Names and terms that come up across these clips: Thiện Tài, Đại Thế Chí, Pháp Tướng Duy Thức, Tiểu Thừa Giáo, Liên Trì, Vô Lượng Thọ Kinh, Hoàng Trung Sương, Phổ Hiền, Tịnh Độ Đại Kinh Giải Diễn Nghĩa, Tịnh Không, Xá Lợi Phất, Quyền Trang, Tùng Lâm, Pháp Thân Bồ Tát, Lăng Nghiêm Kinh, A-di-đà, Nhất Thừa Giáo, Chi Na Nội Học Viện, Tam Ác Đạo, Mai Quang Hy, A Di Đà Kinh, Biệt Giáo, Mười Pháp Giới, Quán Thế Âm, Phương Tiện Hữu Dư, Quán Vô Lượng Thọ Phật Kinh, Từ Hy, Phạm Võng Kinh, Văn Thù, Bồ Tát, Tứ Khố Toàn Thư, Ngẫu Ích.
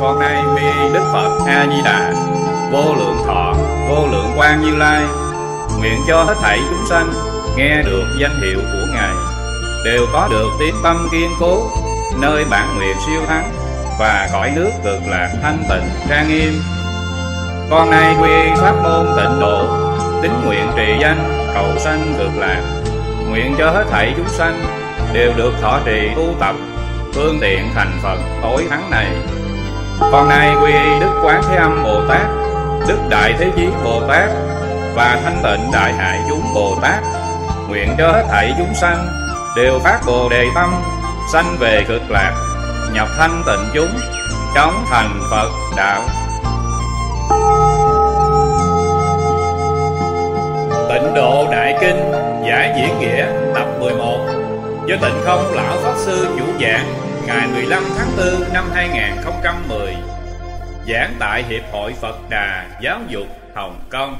Con nay mi Đức Phật A Di Đà, vô lượng thọ, vô lượng quang Như Lai, nguyện cho hết thảy chúng sanh nghe được danh hiệu của Ngài đều có được tín tâm kiên cố, nơi bản nguyện siêu thắng và cõi nước cực lạc thanh tịnh trang nghiêm. Con nay quy pháp môn Tịnh Độ, tín nguyện trì danh cầu sanh cực lạc, nguyện cho hết thảy chúng sanh đều được thọ trì tu tập phương tiện thành Phật tối thắng này. Con nay quy y Đức Quán Thế Âm Bồ Tát, Đức Đại Thế Chí Bồ Tát và Thanh Tịnh Đại Hải chúng Bồ Tát, nguyện cho hết thảy chúng sanh đều phát Bồ Đề tâm, sanh về cực lạc, nhập thanh tịnh chúng, chóng thành Phật đạo. Tịnh Độ Đại Kinh Giải Diễn Nghĩa tập 11 do Tịnh Không Lão Pháp Sư chủ giảng ngày 15 tháng 4 năm 2010, giảng tại Hiệp hội Phật Đà Giáo dục Hồng Kông.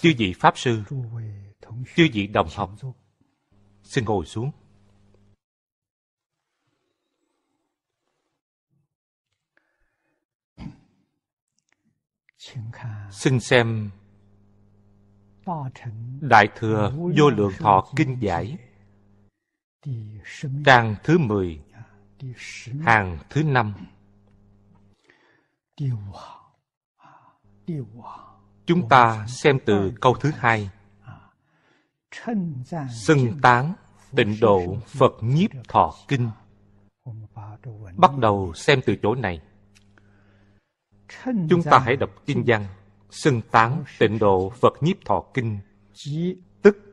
Chư vị Pháp Sư, chư vị đồng học, xin ngồi xuống. Xin xem Đại Thừa Vô Lượng Thọ Kinh Giải, trang thứ 10, hàng thứ 5. Chúng ta xem từ câu thứ 2: xưng tán Tịnh Độ Phật Nhiếp Thọ Kinh. Bắt đầu xem từ chỗ này. Chúng ta hãy đọc kinh văn xưng tán Tịnh Độ Phật Nhiếp Thọ Kinh, tức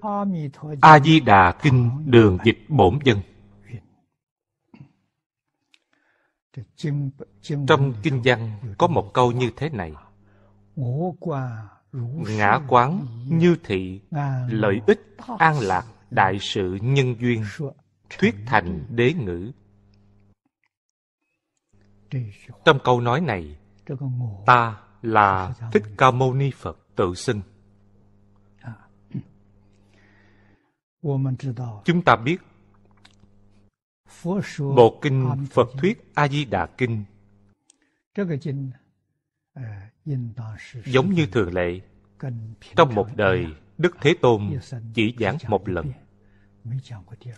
A Di Đà Kinh đường dịch bổn dân. Trong kinh văn có một câu như thế này: ngã quán như thị, lợi ích an lạc, đại sự nhân duyên, thuyết thành đế ngữ. Trong câu nói này, ta là Thích Ca Mâu Ni Phật tự xưng. Chúng ta biết bộ kinh Phật thuyết A Di Đà Kinh giống như thường lệ, trong một đời Đức Thế Tôn chỉ giảng một lần,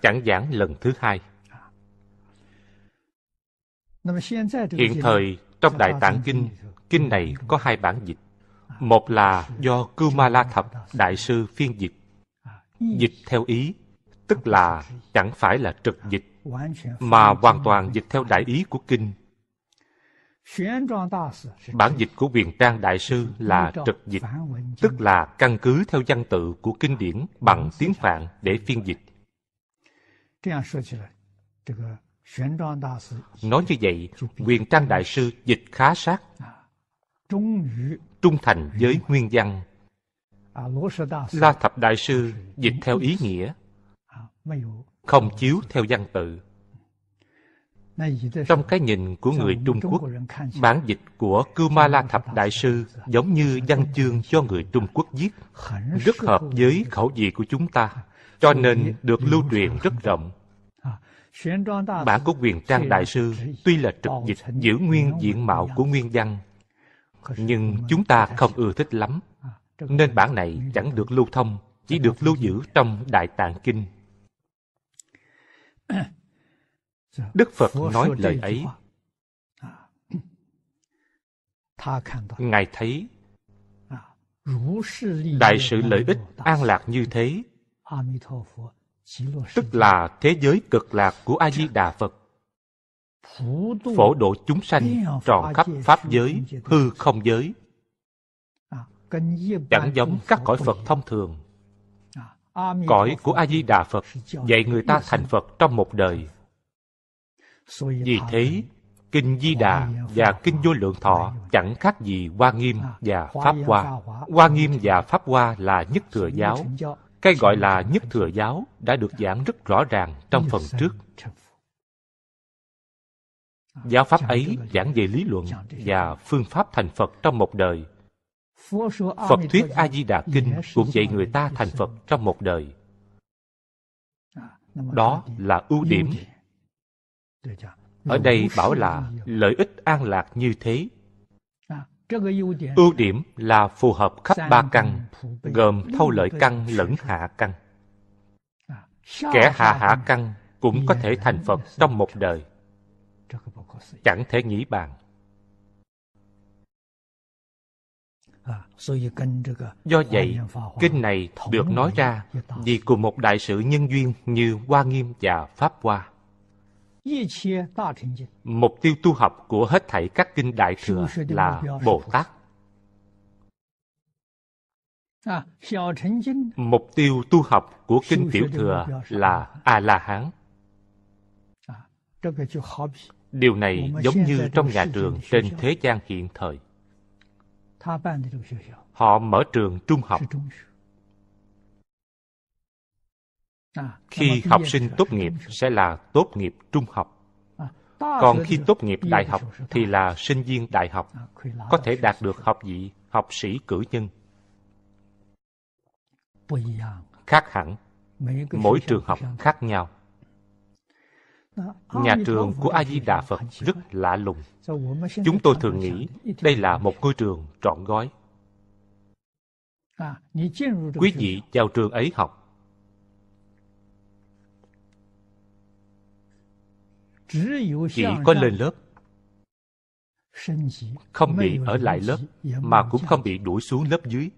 chẳng giảng lần thứ hai. Hiện thời trong Đại Tạng Kinh, kinh này có hai bản dịch. Một là do Cưu Ma La Thập Đại Sư phiên dịch, dịch theo ý, tức là chẳng phải là trực dịch, mà hoàn toàn dịch theo đại ý của kinh. Bản dịch của Quyền Trang Đại Sư là trực dịch, tức là căn cứ theo văn tự của kinh điển bằng tiếng Phạn để phiên dịch. Nói như vậy, Huyền Trang Đại Sư dịch khá sát, trung thành với nguyên văn. La Thập Đại Sư dịch theo ý nghĩa, không chiếu theo văn tự. Trong cái nhìn của người Trung Quốc, bản dịch của Cưu Ma La Thập Đại Sư giống như văn chương cho người Trung Quốc viết, rất hợp với khẩu vị của chúng ta, cho nên được lưu truyền rất rộng. Bản của Quyền Trang Đại Sư tuy là trực dịch, giữ nguyên diện mạo của nguyên văn, nhưng chúng ta không ưa thích lắm, nên bản này chẳng được lưu thông, chỉ được lưu giữ trong Đại Tạng Kinh. Đức Phật nói lời ấy, Ngài thấy đại sự lợi ích an lạc như thế, tức là thế giới cực lạc của A-di-đà Phật phổ độ chúng sanh tròn khắp pháp giới, hư không giới, chẳng giống các cõi Phật thông thường. Cõi của A-di-đà Phật dạy người ta thành Phật trong một đời. Vì thế, Kinh Di Đà và Kinh Vô Lượng Thọ chẳng khác gì Hoa Nghiêm và Pháp Hoa. Hoa Nghiêm và Pháp Hoa là Nhất Thừa Giáo. Cái gọi là Nhất Thừa Giáo đã được giảng rất rõ ràng trong phần trước. Giáo pháp ấy giảng về lý luận và phương pháp thành Phật trong một đời. Phật thuyết A-di-đà Kinh cũng dạy người ta thành Phật trong một đời. Đó là ưu điểm. Ở đây bảo là lợi ích an lạc như thế. Ưu điểm là phù hợp khắp ba căn, gồm thâu lợi căn lẫn hạ căn. Kẻ hạ hạ căn cũng có thể thành Phật trong một đời, chẳng thể nghĩ bàn. Do vậy, kinh này được nói ra vì cùng một đại sự nhân duyên như Hoa Nghiêm và Pháp Hoa. Mục tiêu tu học của hết thảy các kinh Đại Thừa là Bồ Tát. Mục tiêu tu học của kinh Tiểu Thừa là A-la-hán. Điều này giống như trong nhà trường trên thế gian hiện thời. Họ mở trường trung học. Khi học sinh tốt nghiệp sẽ là tốt nghiệp trung học. Còn khi tốt nghiệp đại học thì là sinh viên đại học, có thể đạt được học vị, học sĩ cử nhân. Khác hẳn, mỗi trường học khác nhau. Nhà trường của A-di-đà Phật rất lạ lùng. Chúng tôi thường nghĩ đây là một ngôi trường trọn gói. Quý vị vào trường ấy học, chỉ có lên lớp, không bị ở lại lớp, mà cũng không bị đuổi xuống lớp dưới.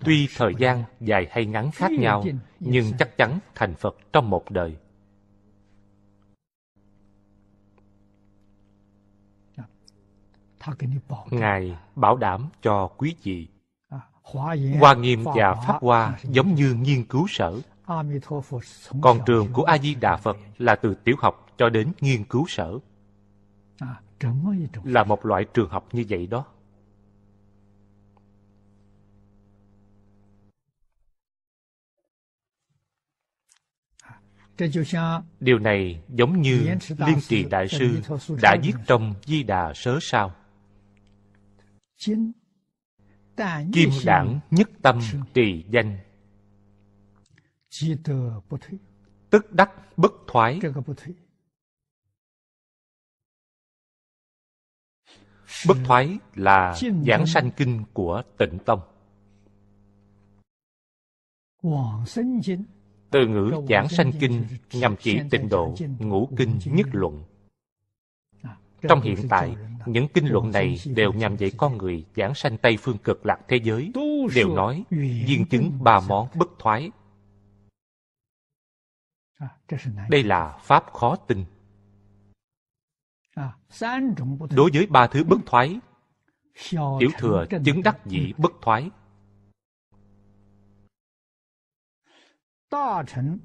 Tuy thời gian dài hay ngắn khác nhau, nhưng chắc chắn thành Phật trong một đời. Ngài bảo đảm cho quý vị. Hoa Nghiêm và Pháp Hoa giống như nghiên cứu sở. Còn trường của A-di-đà Phật là từ tiểu học cho đến nghiên cứu sở. Là một loại trường học như vậy đó. Điều này giống như Liên Trì Đại Sư đã viết trong Di Đà Sớ Sao. Kim đảng nhất tâm trì danh, tức đắc bất thoái. Bất thoái là giảng sanh kinh của Tịnh Tông. Từ ngữ giảng sanh kinh nhằm chỉ Tịnh Độ Ngũ Kinh Nhất Luận. Trong hiện tại, những kinh luận này đều nhằm dạy con người giảng sanh Tây Phương Cực Lạc thế giới, đều nói viên chứng ba món bất thoái. Đây là pháp khó tin. Đối với ba thứ bất thoái, Tiểu Thừa chứng đắc dĩ bất thoái,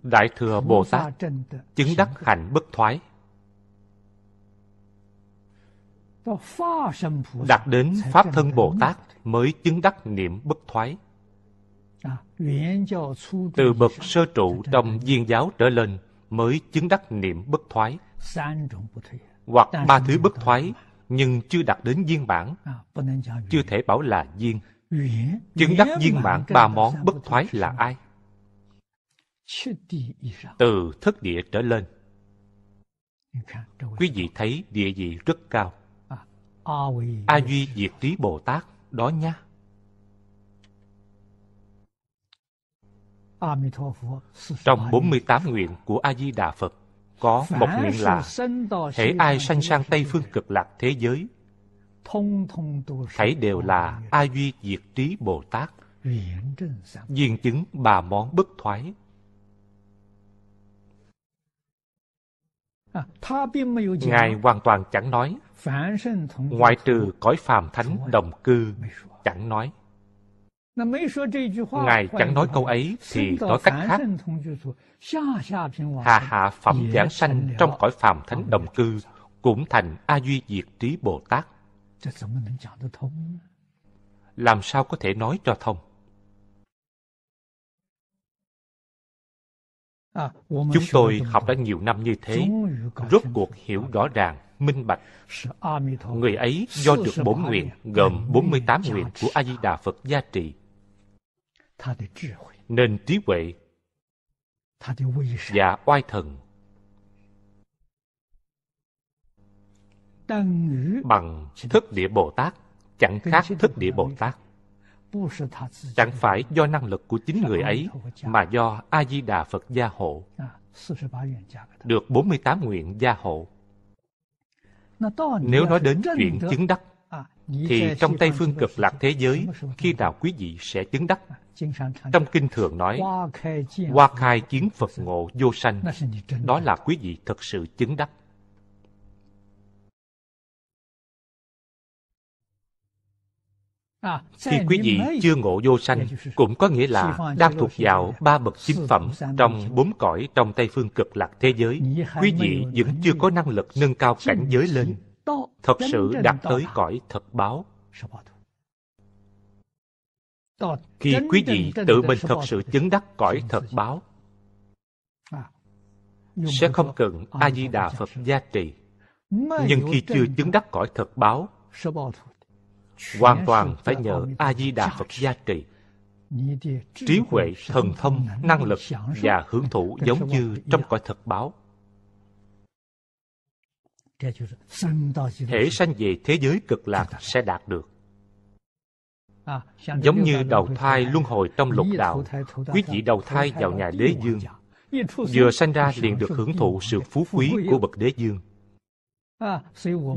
Đại Thừa Bồ Tát chứng đắc hạnh bất thoái, đạt đến Pháp Thân Bồ Tát mới chứng đắc niệm bất thoái. Từ bậc sơ trụ trong Viên Giáo trở lên mới chứng đắc niệm bất thoái, hoặc ba thứ bất thoái nhưng chưa đạt đến viên mãn, chưa thể bảo là viên. Chứng đắc viên mãn ba món bất thoái là ai? Từ thất địa trở lên. Quý vị thấy địa vị rất cao. A Duy Diệt Trí Bồ Tát đó nha. Trong 48 nguyện của A-di-đà Phật có một nguyện là hễ ai sanh sang Tây Phương Cực Lạc thế giới, hãy đều là A Duy Diệt Trí Bồ Tát, viên chứng ba món bất thoái. Ngài hoàn toàn chẳng nói, ngoại trừ cõi phàm thánh đồng cư, chẳng nói. Ngài chẳng nói câu ấy thì nói cách khác. Hạ hạ phẩm giảng sanh trong cõi phàm thánh đồng cư cũng thành A Duy Diệt Trí Bồ Tát. Làm sao có thể nói cho thông? Chúng tôi học đã nhiều năm như thế, rốt cuộc hiểu rõ ràng, minh bạch. Người ấy do được 4 nguyện, gồm 48 nguyện của A-di-đà Phật gia trì, nên trí huệ và oai thần bằng thức địa Bồ Tát, chẳng khác thức địa Bồ Tát. Chẳng phải do năng lực của chính người ấy, mà do A-di-đà Phật gia hộ, được 48 nguyện gia hộ. Nếu nói đến chuyện chứng đắc, thì trong Tây Phương Cực Lạc Thế Giới, khi nào quý vị sẽ chứng đắc? Trong Kinh thường nói, hoa khai kiến Phật ngộ vô sanh, đó là quý vị thật sự chứng đắc. Khi quý vị chưa ngộ vô sanh, cũng có nghĩa là đang thuộc vào 3 bậc chính phẩm trong 4 cõi trong Tây Phương Cực Lạc Thế Giới. Quý vị vẫn chưa có năng lực nâng cao cảnh giới lên, thật sự đạt tới cõi thật báo. Khi quý vị tự mình thật sự chứng đắc cõi thật báo, sẽ không cần A-di-đà Phật gia trì. Nhưng khi chưa chứng đắc cõi thật báo, hoàn toàn phải nhờ A-di-đà Phật gia trì. Trí huệ, thần thông, năng lực và hưởng thụ giống như trong cõi thật báo. Thể sanh về thế giới cực lạc sẽ đạt được. Giống như đầu thai luân hồi trong lục đạo, quý vị đầu thai vào nhà Đế Dương, vừa sanh ra liền được hưởng thụ sự phú quý của bậc Đế Dương.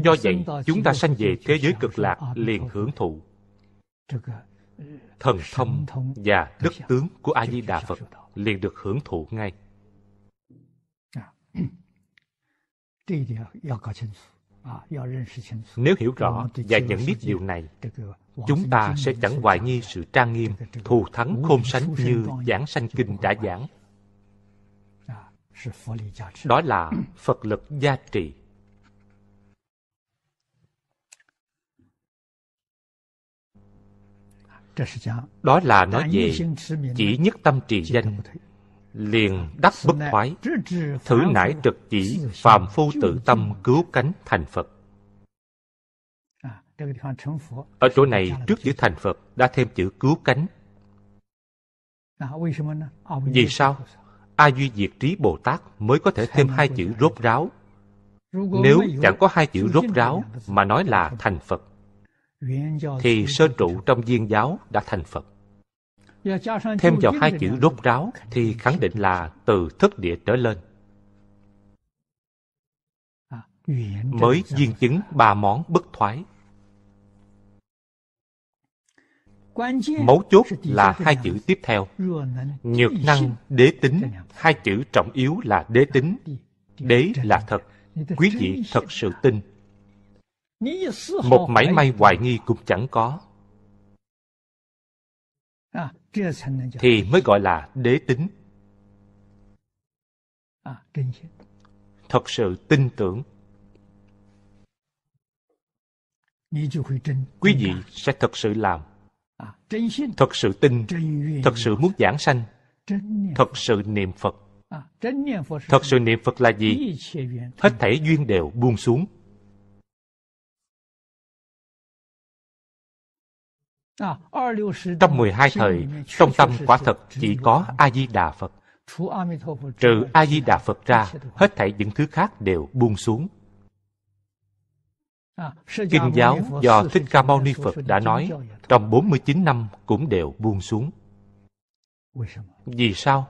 Do vậy, chúng ta sanh về thế giới cực lạc liền hưởng thụ thần thông và đức tướng của A-di-đà Phật, liền được hưởng thụ ngay. Nếu hiểu rõ và nhận biết điều này, chúng ta sẽ chẳng hoài nghi sự trang nghiêm, thù thắng khôn sánh như Giảng Sanh Kinh đã giảng. Đó là Phật lực gia trì. Đó là nói về chỉ nhất tâm trì danh, liền đắc bất thoái, thử nải trực chỉ, phàm phu tự tâm cứu cánh thành Phật. Ở chỗ này, trước chữ thành Phật đã thêm chữ cứu cánh. Vì sao? A Duy Diệt Trí Bồ Tát mới có thể thêm 2 chữ rốt ráo. Nếu chẳng có 2 chữ rốt ráo mà nói là thành Phật, thì sơ trụ trong Viên Giáo đã thành Phật. Thêm vào 2 chữ rốt ráo thì khẳng định là từ thức địa trở lên, mới viên chứng 3 món bất thoái. Mấu chốt là 2 chữ tiếp theo, nhược năng đế tính. 2 chữ trọng yếu là đế tính. Đế là thật, quý vị thật sự tin, một mảy may hoài nghi cũng chẳng có, thì mới gọi là đế tính. Thật sự tin tưởng, quý vị sẽ thật sự làm, thật sự tin, thật sự muốn giảng sanh, thật sự niệm Phật. Thật sự niệm Phật là gì? Hết thảy duyên đều buông xuống. Trong 12 thời, trong tâm quả thật chỉ có A-di-đà Phật. Trừ A-di-đà Phật ra, hết thảy những thứ khác đều buông xuống. Kinh giáo do Thích Ca Mâu Ni Phật đã nói, trong 49 năm cũng đều buông xuống. Vì sao?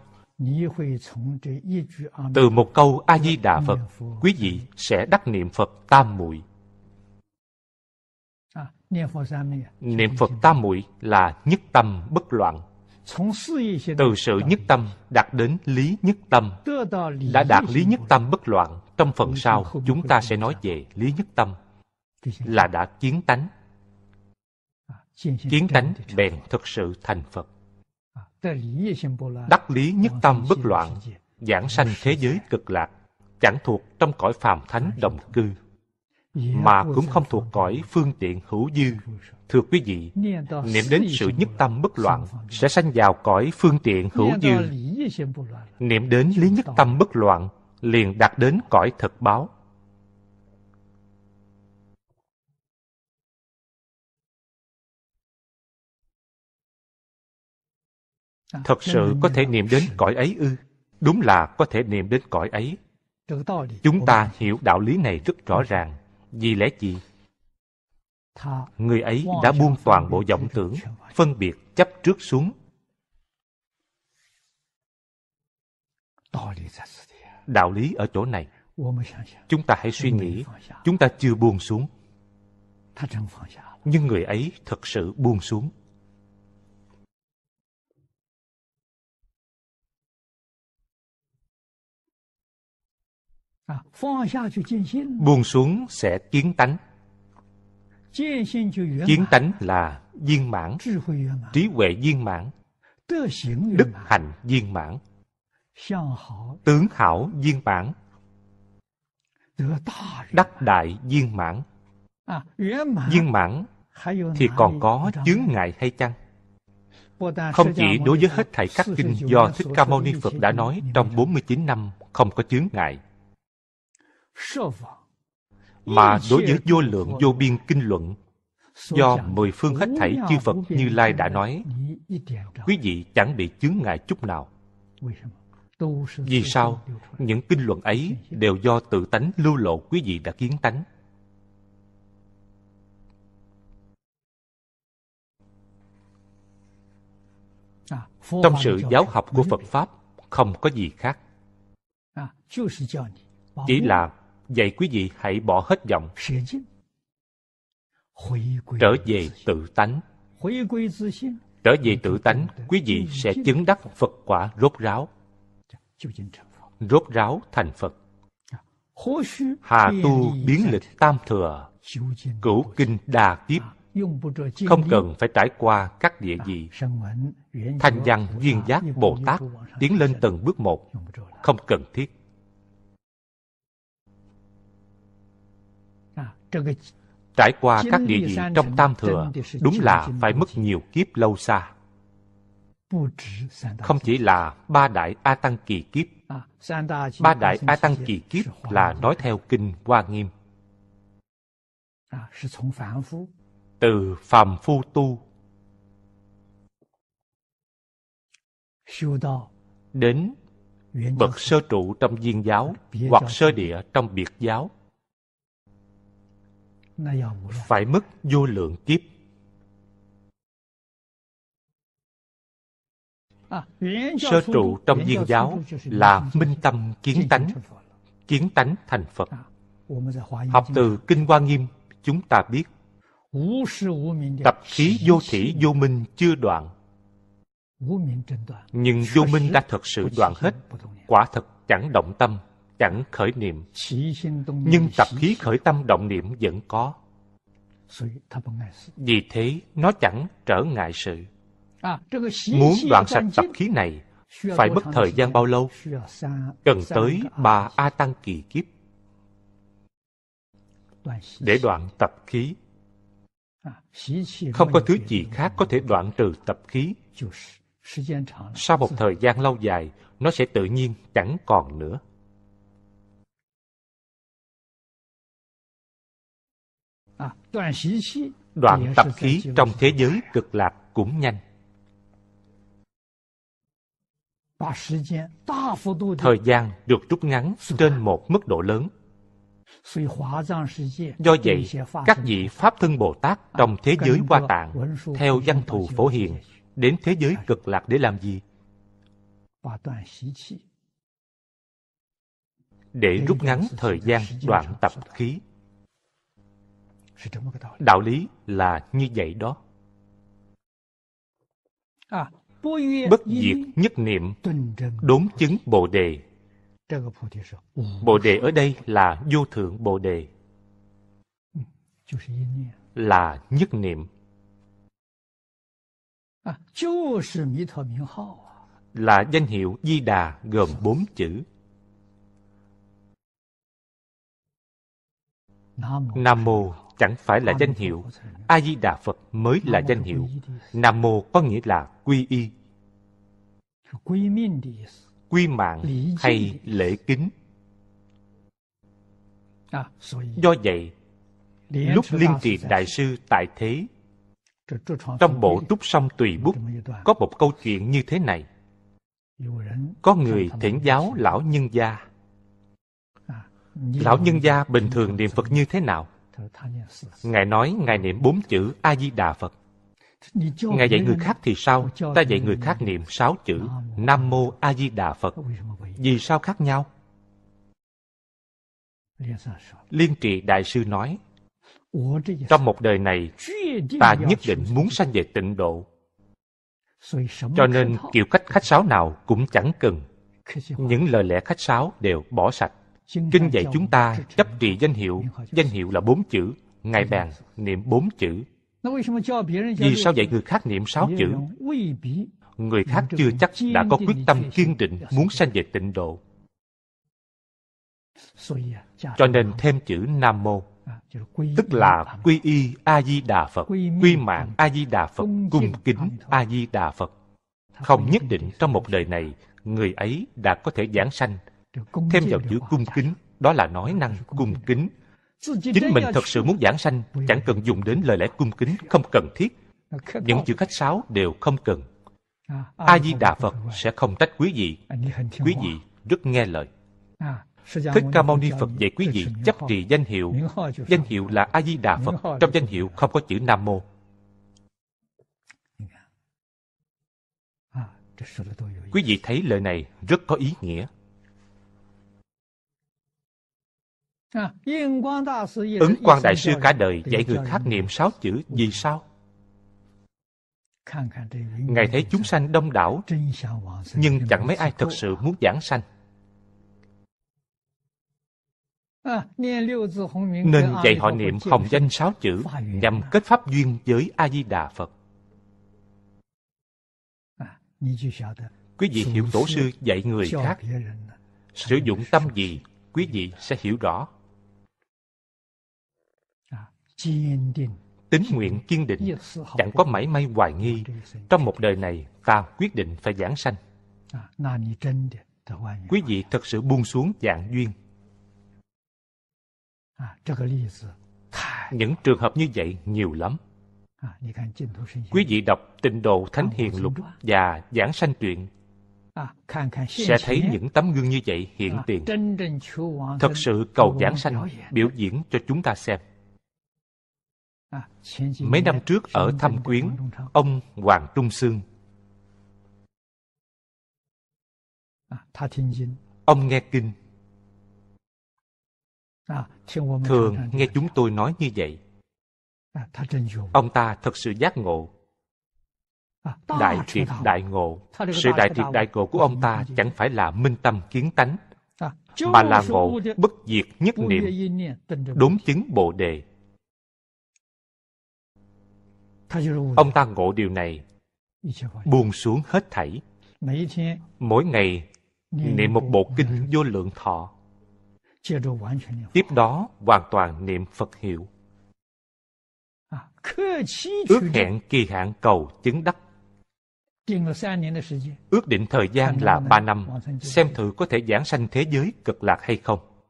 Từ một câu A-di-đà Phật, quý vị sẽ đắc niệm Phật tam muội. Niệm Phật tam muội là nhất tâm bất loạn. Từ sự nhất tâm đạt đến lý nhất tâm. Đã đạt lý nhất tâm bất loạn, trong phần sau chúng ta sẽ nói về lý nhất tâm, là đã kiến tánh. Kiến tánh bèn thực sự thành Phật. Đắc lý nhất tâm bất loạn, giảng sanh thế giới cực lạc, chẳng thuộc trong cõi phàm thánh đồng cư, mà cũng không thuộc cõi phương tiện hữu dư. Thưa quý vị, niệm đến sự nhất tâm bất loạn sẽ sanh vào cõi phương tiện hữu dư. Niệm đến lý nhất tâm bất loạn liền đạt đến cõi thật báo. Thật sự có thể niệm đến cõi ấy ư? Đúng là có thể niệm đến cõi ấy. Chúng ta hiểu đạo lý này rất rõ ràng. Vì lẽ gì? Người ấy đã buông toàn bộ vọng tưởng, phân biệt, chấp trước xuống. Đạo lý ở chỗ này. Chúng ta hãy suy nghĩ, chúng ta chưa buông xuống. Nhưng người ấy thật sự buông xuống. Buông xuống sẽ kiến tánh. Kiến tánh là viên mãn, trí huệ viên mãn, đức hạnh viên mãn, tướng hảo viên mãn, đắc đại viên mãn. Viên mãn thì còn có chướng ngại hay chăng? Không chỉ đối với hết thảy các kinh do Thích Ca Mâu Ni Phật đã nói trong 49 năm không có chướng ngại, mà đối với vô lượng vô biên kinh luận do mười phương hết thảy chư Phật Như Lai đã nói, quý vị chẳng bị chướng ngại chút nào. Vì sao? Những kinh luận ấy đều do tự tánh lưu lộ, quý vị đã kiến tánh. Trong sự giáo học của Phật Pháp không có gì khác, chỉ là vậy quý vị hãy bỏ hết vọng, trở về tự tánh. Trở về tự tánh, quý vị sẽ chứng đắc Phật quả rốt ráo. Rốt ráo thành Phật. Hà tu biến lịch tam thừa, cửu kinh đà kiếp, không cần phải trải qua các địa vị. Thanh văn, Viên Giác, Bồ Tát tiến lên từng bước một, không cần thiết. Trải qua các địa vị trong tam thừa, đúng là phải mất nhiều kiếp lâu xa. Không chỉ là ba đại A Tăng kỳ kiếp. Ba đại A Tăng kỳ kiếp là nói theo kinh Hoa Nghiêm, từ phàm phu tu đến bậc sơ trụ trong Viên Giáo hoặc sơ địa trong Biệt Giáo, phải mất vô lượng kiếp. Sơ trụ trong Viên Giáo là minh tâm kiến tánh thành Phật. Học từ kinh Hoa Nghiêm, chúng ta biết tập khí vô thỉ vô minh chưa đoạn, nhưng vô minh đã thật sự đoạn hết, quả thật chẳng động tâm, chẳng khởi niệm. Nhưng tập khí khởi tâm động niệm vẫn có, vì thế nó chẳng trở ngại sự. Muốn đoạn sạch tập khí này phải mất thời gian bao lâu? Cần tới 3 A Tăng kỳ kiếp để đoạn tập khí. Không có thứ gì khác có thể đoạn trừ tập khí. Sau một thời gian lâu dài, nó sẽ tự nhiên chẳng còn nữa. Đoạn tập khí trong thế giới cực lạc cũng nhanh. Thời gian được rút ngắn trên một mức độ lớn. Do vậy, các vị Pháp Thân Bồ Tát trong thế giới Hoa Tạng, theo Văn Thù Phổ Hiền, đến thế giới cực lạc để làm gì? Để rút ngắn thời gian đoạn tập khí. Đạo lý là như vậy đó. Bất diệt nhất niệm, đốn chứng Bồ Đề. Bồ Đề ở đây là vô thượng Bồ Đề, là nhất niệm, là danh hiệu Di Đà gồm 4 chữ. Nam Mô chẳng phải là danh hiệu, A Di Đà Phật mới là danh hiệu. Nam Mô có nghĩa là quy y, quy mạng hay lễ kính. Do vậy, lúc Liên Trì Đại Sư tại thế, trong bộ Trúc Song Tùy Bút có một câu chuyện như thế này. Có người thỉnh giáo lão nhân gia, lão nhân gia bình thường niệm Phật như thế nào? Ngài nói Ngài niệm 4 chữ A-di-đà Phật. Ngài dạy người khác thì sao? Ta dạy người khác niệm 6 chữ Nam Mô A-di-đà Phật. Vì sao khác nhau? Liên Trì Đại Sư nói, trong một đời này, ta nhất định muốn sanh về tịnh độ. Cho nên kiểu cách khách sáo nào cũng chẳng cần. Những lời lẽ khách sáo đều bỏ sạch. Kinh dạy chúng ta chấp trì danh hiệu. Danh hiệu là 4 chữ. Ngài bàn niệm 4 chữ. Vì sao dạy người khác niệm 6 chữ? Người khác chưa chắc đã có quyết tâm kiên định muốn sanh về tịnh độ. Cho nên thêm chữ Nam Mô, tức là quy y A-di-đà Phật, quy mạng A-di-đà Phật, cung kính A-di-đà Phật. Không nhất định trong một đời này, người ấy đã có thể giảng sanh. Thêm vào chữ cung kính, đó là nói năng cung kính. Chính mình thật sự muốn giảng sanh, chẳng cần dùng đến lời lẽ cung kính, không cần thiết. Những chữ khách sáo đều không cần. A-di-đà Phật sẽ không trách quý vị. Quý vị rất nghe lời. Thích Ca Mâu Ni Phật dạy quý vị chấp trì danh hiệu. Danh hiệu là A-di-đà Phật. Trong danh hiệu không có chữ Nam Mô. Quý vị thấy lời này rất có ý nghĩa. Ứng Quang Đại Sư cả đời dạy người khác niệm 6 chữ. Vì sao? Ngài thấy chúng sanh đông đảo, nhưng chẳng mấy ai thật sự muốn giảng sanh. Nên dạy họ niệm hồng danh 6 chữ nhằm kết pháp duyên với A-di-đà Phật. Quý vị hiểu tổ sư dạy người khác sử dụng tâm gì, quý vị sẽ hiểu rõ. Tín nguyện kiên định, chẳng có mảy may hoài nghi. Trong một đời này, ta quyết định phải giảng sanh. Quý vị thật sự buông xuống dạng duyên. Những trường hợp như vậy nhiều lắm. Quý vị đọc Tịnh Độ Thánh Hiền Lục và Giảng Sanh Truyện, sẽ thấy những tấm gương như vậy hiện tiền. Thật sự cầu giảng sanh biểu diễn cho chúng ta xem. Mấy năm trước ở Thâm Quyến, ông Hoàng Trung Sương, ông nghe kinh. Thường nghe chúng tôi nói như vậy. Ông ta thật sự giác ngộ. Đại triệt đại ngộ. Sự đại triệt đại ngộ của ông ta chẳng phải là minh tâm kiến tánh, mà là ngộ bất diệt nhất niệm, đốn chứng Bồ Đề. Ông ta ngộ điều này, buông xuống hết thảy. Mỗi ngày niệm một bộ kinh Vô Lượng Thọ, tiếp đó hoàn toàn niệm Phật hiệu. Ước hẹn kỳ hạn cầu chứng đắc. Ước định thời gian là 3 năm, xem thử có thể giảng sanh thế giới cực lạc hay không.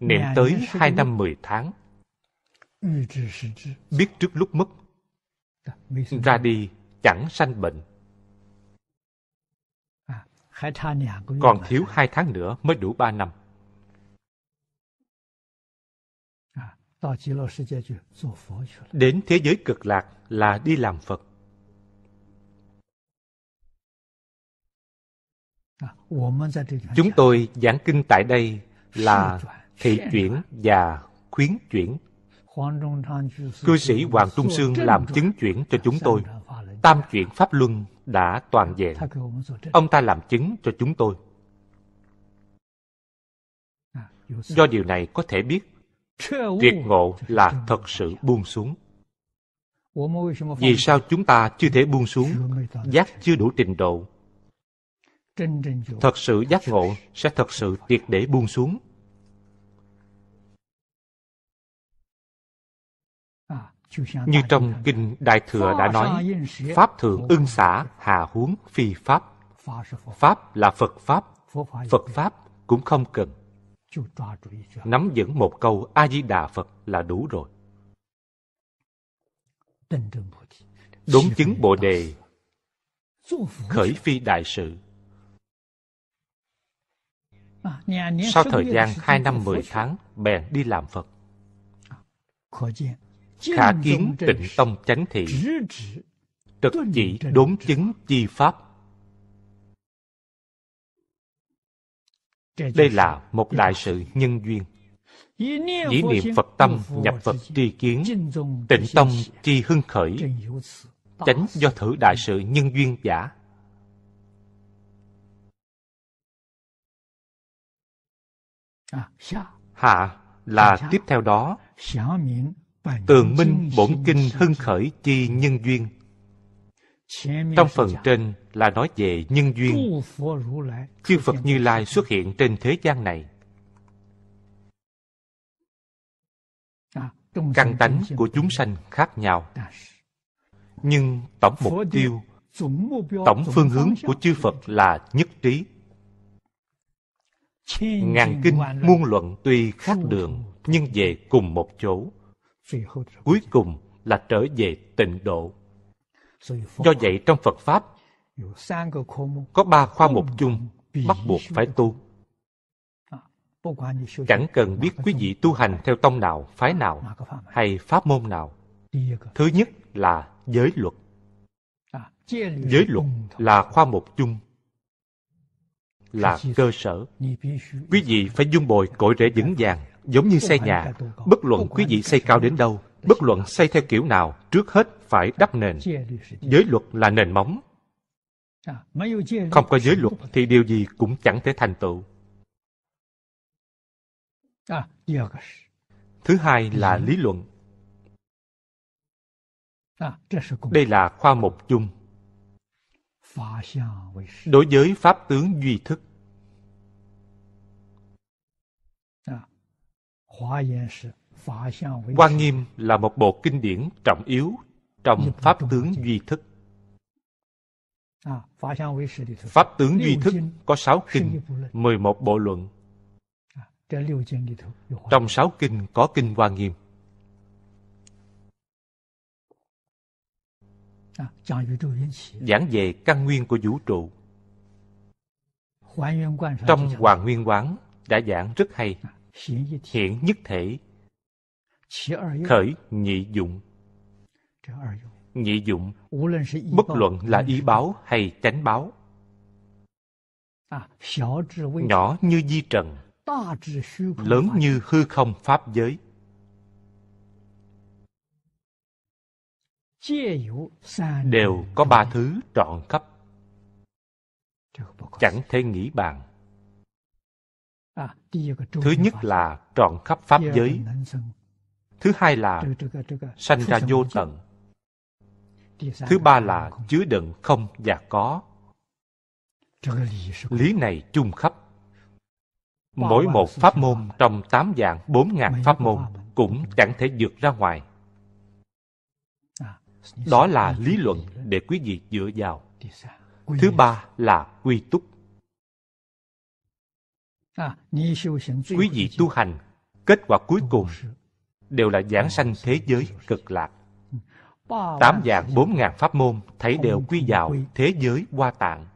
Niệm tới 2 năm 10 tháng, biết trước lúc mất, ra đi chẳng sanh bệnh. Còn thiếu 2 tháng nữa mới đủ 3 năm. Đến thế giới cực lạc là đi làm Phật. Chúng tôi giảng kinh tại đây là thị chuyển và khuyến chuyển. Cư sĩ Hoàng Trung Sương làm chứng chuyển cho chúng tôi. Tam chuyển Pháp Luân đã toàn vẹn. Ông ta làm chứng cho chúng tôi. Do điều này có thể biết, triệt ngộ là thật sự buông xuống. Vì sao chúng ta chưa thể buông xuống? Giác chưa đủ trình độ. Thật sự giác ngộ sẽ thật sự triệt để buông xuống. Như trong kinh Đại Thừa đã nói, Pháp thượng ưng xả hà huống phi Pháp. Pháp là Phật Pháp. Phật Pháp cũng không cần. Nắm vững một câu A-di-đà Phật là đủ rồi. Đốn chứng Bồ Đề, khởi phi đại sự. Sau thời gian 2 năm 10 tháng bèn đi làm Phật. Khả kiến tịnh tông chánh thị, trực chỉ đốn chứng chi pháp. Đây là một đại sự nhân duyên. Dĩ niệm Phật tâm, nhập Phật tri kiến, tịnh tông chi hưng khởi, tránh do thử đại sự nhân duyên giả. Hạ là tiếp theo đó, tường minh bổn kinh hưng khởi chi nhân duyên. Trong phần trên là nói về nhân duyên. Chư Phật Như Lai xuất hiện trên thế gian này. Căn tánh của chúng sanh khác nhau, nhưng tổng mục tiêu, tổng phương hướng của chư Phật là nhất trí. Ngàn kinh muôn luận tuy khác đường, nhưng về cùng một chỗ. Cuối cùng là trở về tịnh độ. Do vậy trong Phật Pháp có 3 khoa mục chung bắt buộc phải tu. Chẳng cần biết quý vị tu hành theo tông nào, phái nào hay pháp môn nào. Thứ nhất là giới luật. Giới luật là khoa mục chung, là cơ sở. Quý vị phải vun bồi cội rễ vững vàng, giống như xây nhà. Bất luận quý vị xây cao đến đâu, bất luận xây theo kiểu nào, trước hết phải đắp nền. Giới luật là nền móng. Không có giới luật thì điều gì cũng chẳng thể thành tựu. Thứ hai là lý luận. Đây là khoa mục chung. Đối với pháp tướng duy thức, Hoa Nghiêm là một bộ kinh điển trọng yếu trong pháp tướng duy thức. Pháp tướng duy thức có 6 kinh, 11 bộ luận. Trong 6 kinh có kinh Hoa Nghiêm. Giảng về căn nguyên của vũ trụ. Trong Hoàng Nguyên Quán đã giảng rất hay. Hiện nhất thể, khởi nhị dụng. Nhị dụng bất luận là ý báo hay chánh báo. Nhỏ như di trần, lớn như hư không pháp giới. Đều có 3 thứ trọn khắp, chẳng thể nghĩ bàn. Thứ nhất là trọn khắp pháp giới. Thứ hai là sanh ra vô tận. Thứ ba là chứa đựng không và có. Lý này chung khắp. Mỗi một pháp môn trong 8 vạn 4.000 pháp môn cũng chẳng thể vượt ra ngoài. Đó là lý luận để quý vị dựa vào. Thứ ba là quy túc. Quý vị tu hành, kết quả cuối cùng đều là giảng sanh thế giới cực lạc. 8 vạn 4.000 pháp môn thảy đều quy vào thế giới Hoa Tạng.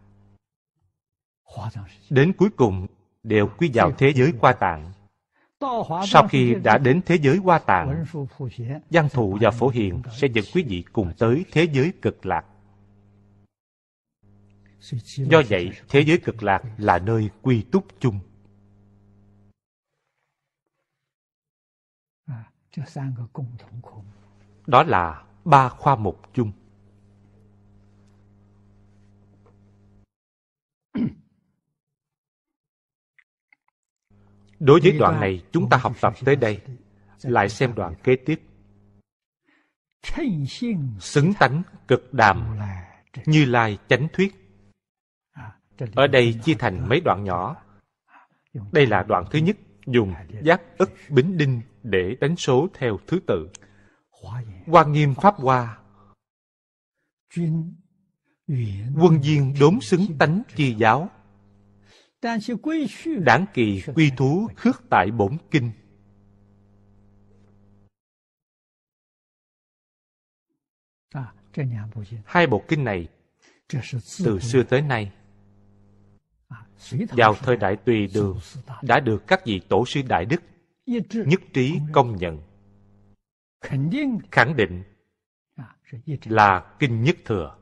Đến cuối cùng đều quy vào thế giới Hoa Tạng. Sau khi đã đến thế giới Hoa Tạng, Văn Thù và Phổ Hiền sẽ dẫn quý vị cùng tới thế giới cực lạc. Do vậy, thế giới cực lạc là nơi quy túc chung. Đó là 3 khoa mục chung. Đối với đoạn này, chúng ta học tập tới đây, lại xem đoạn kế tiếp. Xứng tánh cực đàm, Như Lai chánh thuyết. Ở đây chia thành mấy đoạn nhỏ. Đây là đoạn thứ nhất, dùng giác ức bính đinh để đánh số theo thứ tự. Hoa Nghiêm Pháp Hoa, quân viên đốn xứng tánh chi giáo, đảng kỳ quy thú khước tại bổn kinh. Hai bộ kinh này từ xưa tới nay vào thời đại Tùy Đường đã được các vị tổ sư đại đức nhất trí công nhận, khẳng định là Kinh Nhất Thừa.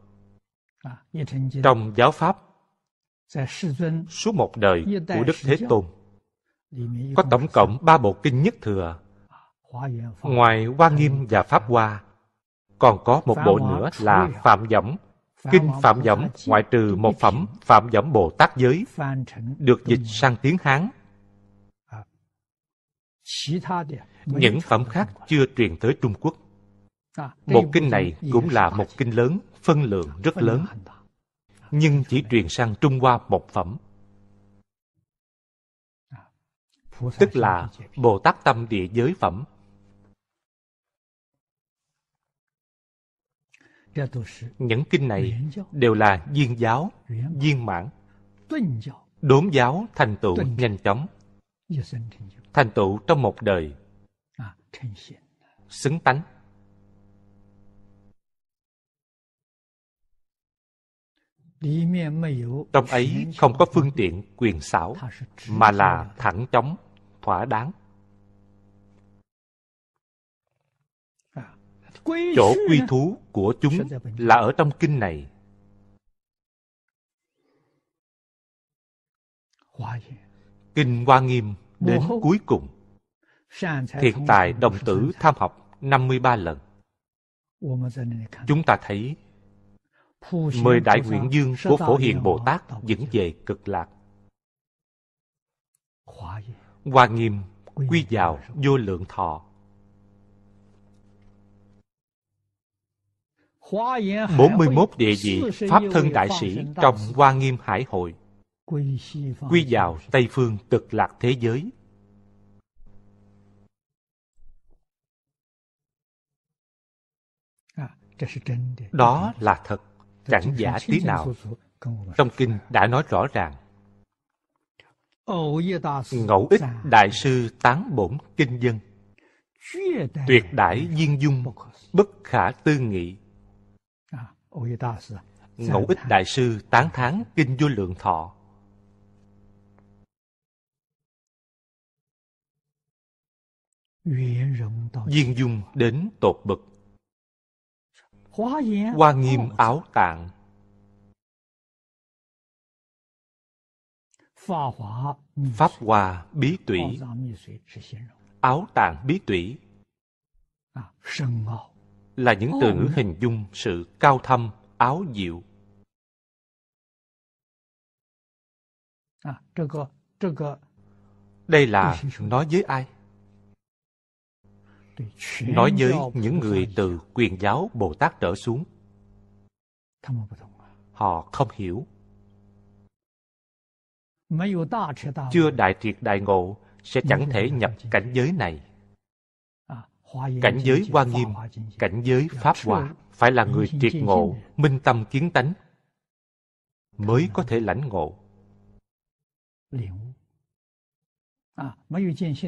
Trong giáo pháp, suốt một đời của Đức Thế Tôn có tổng cộng 3 bộ Kinh Nhất Thừa. Ngoài Hoa Nghiêm và Pháp Hoa, còn có một bộ nữa là Phạm Võng. Kinh Phạm Võng ngoại trừ một phẩm Phạm Võng Bồ Tát Giới được dịch sang tiếng Hán. Những phẩm khác chưa truyền tới Trung Quốc. Bộ kinh này cũng là một kinh lớn, phân lượng rất lớn, nhưng chỉ truyền sang Trung Hoa một phẩm. Tức là Bồ Tát Tâm Địa Giới phẩm. Những kinh này đều là viên giáo, viên mãn, đốn giáo thành tựu nhanh chóng, thành tựu trong một đời, xứng tánh. Trong ấy không có phương tiện quyền xảo, mà là thẳng chóng, thỏa đáng. Chỗ quy thú của chúng là ở trong kinh này. Kinh Hoa Nghiêm đến cuối cùng, Thiệt Tài đồng tử tham học 53 lần. Chúng ta thấy 10 đại nguyện dương của Phổ Hiền Bồ Tát dẫn về Cực Lạc. Hoa Nghiêm quy vào Vô Lượng Thọ. 41 địa vị Pháp Thân Đại Sĩ trong Hoa Nghiêm Hải Hội quy vào Tây Phương Cực Lạc Thế Giới. Đó là thật, chẳng giả tí nào. Trong kinh đã nói rõ ràng. Ngẫu Ích Đại Sư tán bổn kinh dân, tuyệt đại viên dung, bất khả tư nghị. Ngẫu Ích Đại Sư tán thán kinh Vô Lượng Thọ. Viên dung đến tột bực. Hoa Nghiêm áo tạng, Pháp Hoa bí tủy, áo tạng bí tủy là những từ ngữ hình dung sự cao thâm, áo diệu. Đây là nói với ai? Nói với những người từ quyền giáo Bồ Tát trở xuống. Họ không hiểu. Chưa đại triệt đại ngộ sẽ chẳng thể nhập cảnh giới này. Cảnh giới Hoa Nghiêm, cảnh giới Pháp Hoa phải là người triệt ngộ, minh tâm kiến tánh mới có thể lãnh ngộ.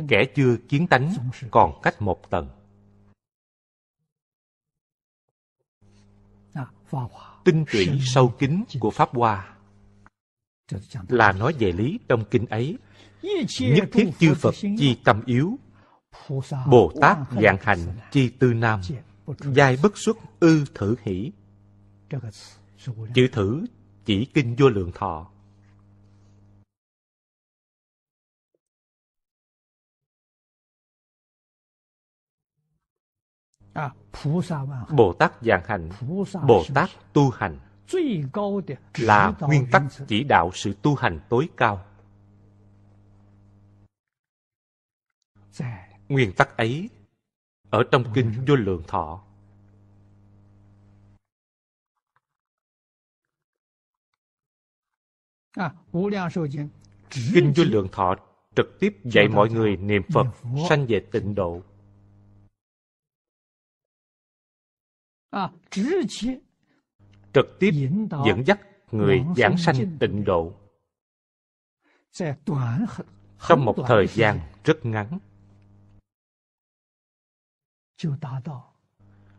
Kẻ chưa kiến tánh còn cách một tầng. Tinh tụy sâu kín của Pháp Hoa là nói về lý trong kinh ấy. Nhất thiết chư Phật chi tâm yếu, Bồ Tát dạng hành chi tư nam, giai bất xuất ư thử hỷ. Chữ thử chỉ kinh Vô Lượng Thọ. Bồ Tát dạng hành, Bồ Tát tu hành là nguyên tắc chỉ đạo sự tu hành tối cao. Nguyên tắc ấy ở trong kinh Vô Lượng Thọ. Kinh Vô Lượng Thọ trực tiếp dạy mọi người niệm Phật sanh về tịnh độ. Trực tiếp dẫn dắt người giảng sanh tịnh độ trong một thời gian rất ngắn,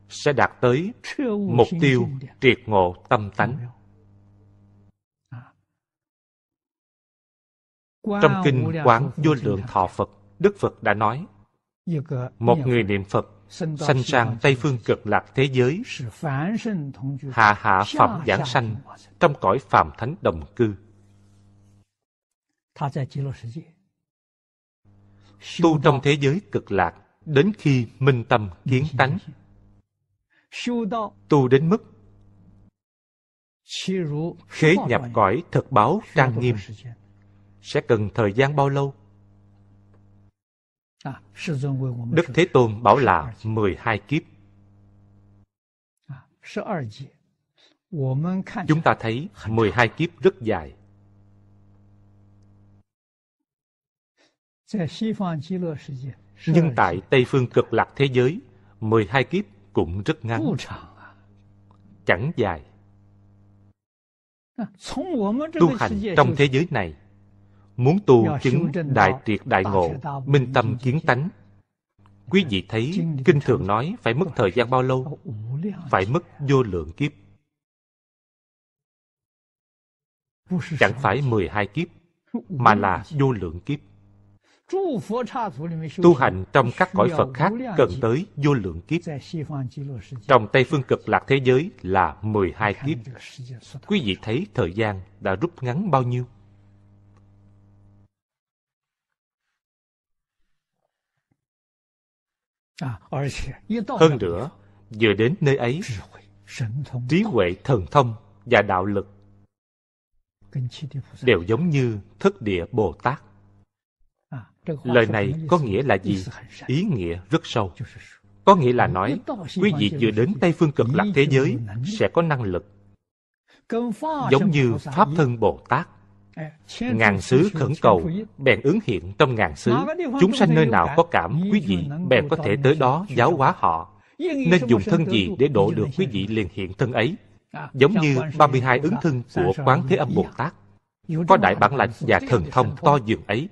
sẽ đạt tới mục tiêu triệt ngộ tâm tánh. Trong kinh Quán Vô Lượng Thọ Phật, Đức Phật đã nói, một người niệm Phật sanh sang Tây Phương Cực Lạc Thế Giới, hạ hạ Phạm giảng sanh, trong cõi Phạm Thánh đồng cư. Tu trong thế giới cực lạc, đến khi minh tâm kiến tánh, tu đến mức khế nhập cõi thực báo trang nghiêm, sẽ cần thời gian bao lâu? Đức Thế Tôn bảo là 12 kiếp. Chúng ta thấy 12 kiếp rất dài. Nhưng tại Tây Phương Cực Lạc Thế Giới, 12 kiếp cũng rất ngắn, chẳng dài. Tu hành trong thế giới này, muốn tu chứng đại triệt đại ngộ, minh tâm kiến tánh, quý vị thấy kinh thường nói phải mất thời gian bao lâu? Phải mất vô lượng kiếp. Chẳng phải 12 kiếp, mà là vô lượng kiếp. Tu hành trong các cõi Phật khác cần tới vô lượng kiếp. Trong Tây Phương Cực Lạc Thế Giới là 12 kiếp. Quý vị thấy thời gian đã rút ngắn bao nhiêu? Hơn nữa, vừa đến nơi ấy, trí huệ thần thông và đạo lực đều giống như Thất Địa Bồ Tát. Lời này có nghĩa là gì? Ý nghĩa rất sâu. Có nghĩa là nói, quý vị vừa đến Tây Phương Cực Lạc Thế Giới sẽ có năng lực, giống như Pháp Thân Bồ Tát. Ngàn xứ khẩn cầu, bèn ứng hiện trong ngàn xứ. Chúng sanh nơi nào có cảm, quý vị bèn có thể tới đó giáo hóa họ. Nên dùng thân gì để độ được, quý vị liền hiện thân ấy. Giống như 32 ứng thân của Quán Thế Âm Bồ Tát, có đại bản lãnh và thần thông to dường ấy.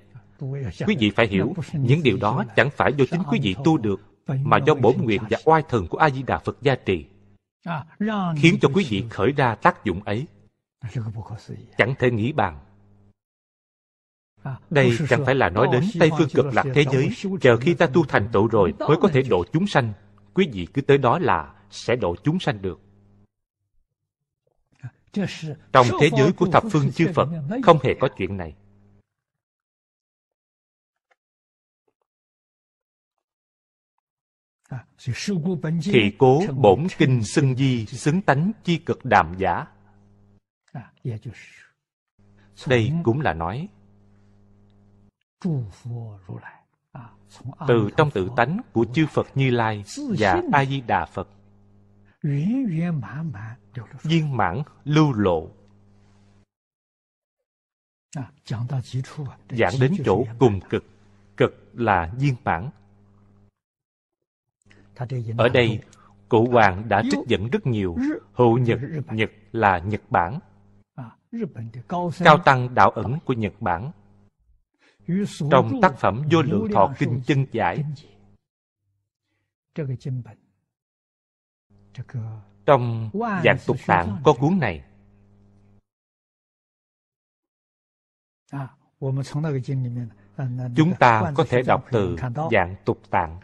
Quý vị phải hiểu, những điều đó chẳng phải do chính quý vị tu được, mà do bổn nguyện và oai thần của A-di-đà Phật gia trì, khiến cho quý vị khởi ra tác dụng ấy. Chẳng thể nghĩ bàn. Đây chẳng phải là nói đến Tây Phương Cực Lạc Thế Giới, chờ khi ta tu thành tựu rồi mới có thể độ chúng sanh. Quý vị cứ tới đó là sẽ độ chúng sanh được. Trong thế giới của thập phương chư Phật không hề có chuyện này. Thị cố bổn kinh xưng di, xứng tánh chi cực đàm giả. Đây cũng là nói, từ trong tự tánh của chư Phật Như Lai và A-di-đà Phật, viên mãn lưu lộ. Giảng đến chỗ cùng cực, cực là viên mãn. Ở đây, Cụ Hoàng đã trích dẫn rất nhiều. Hữu Nhật, Nhật là Nhật Bản, cao tăng đạo ẩn của Nhật Bản. Trong tác phẩm Vô Lượng Thọ Kinh Chân Giải, trong dạng tục tạng có cuốn này, chúng ta có thể đọc từ dạng tục tạng.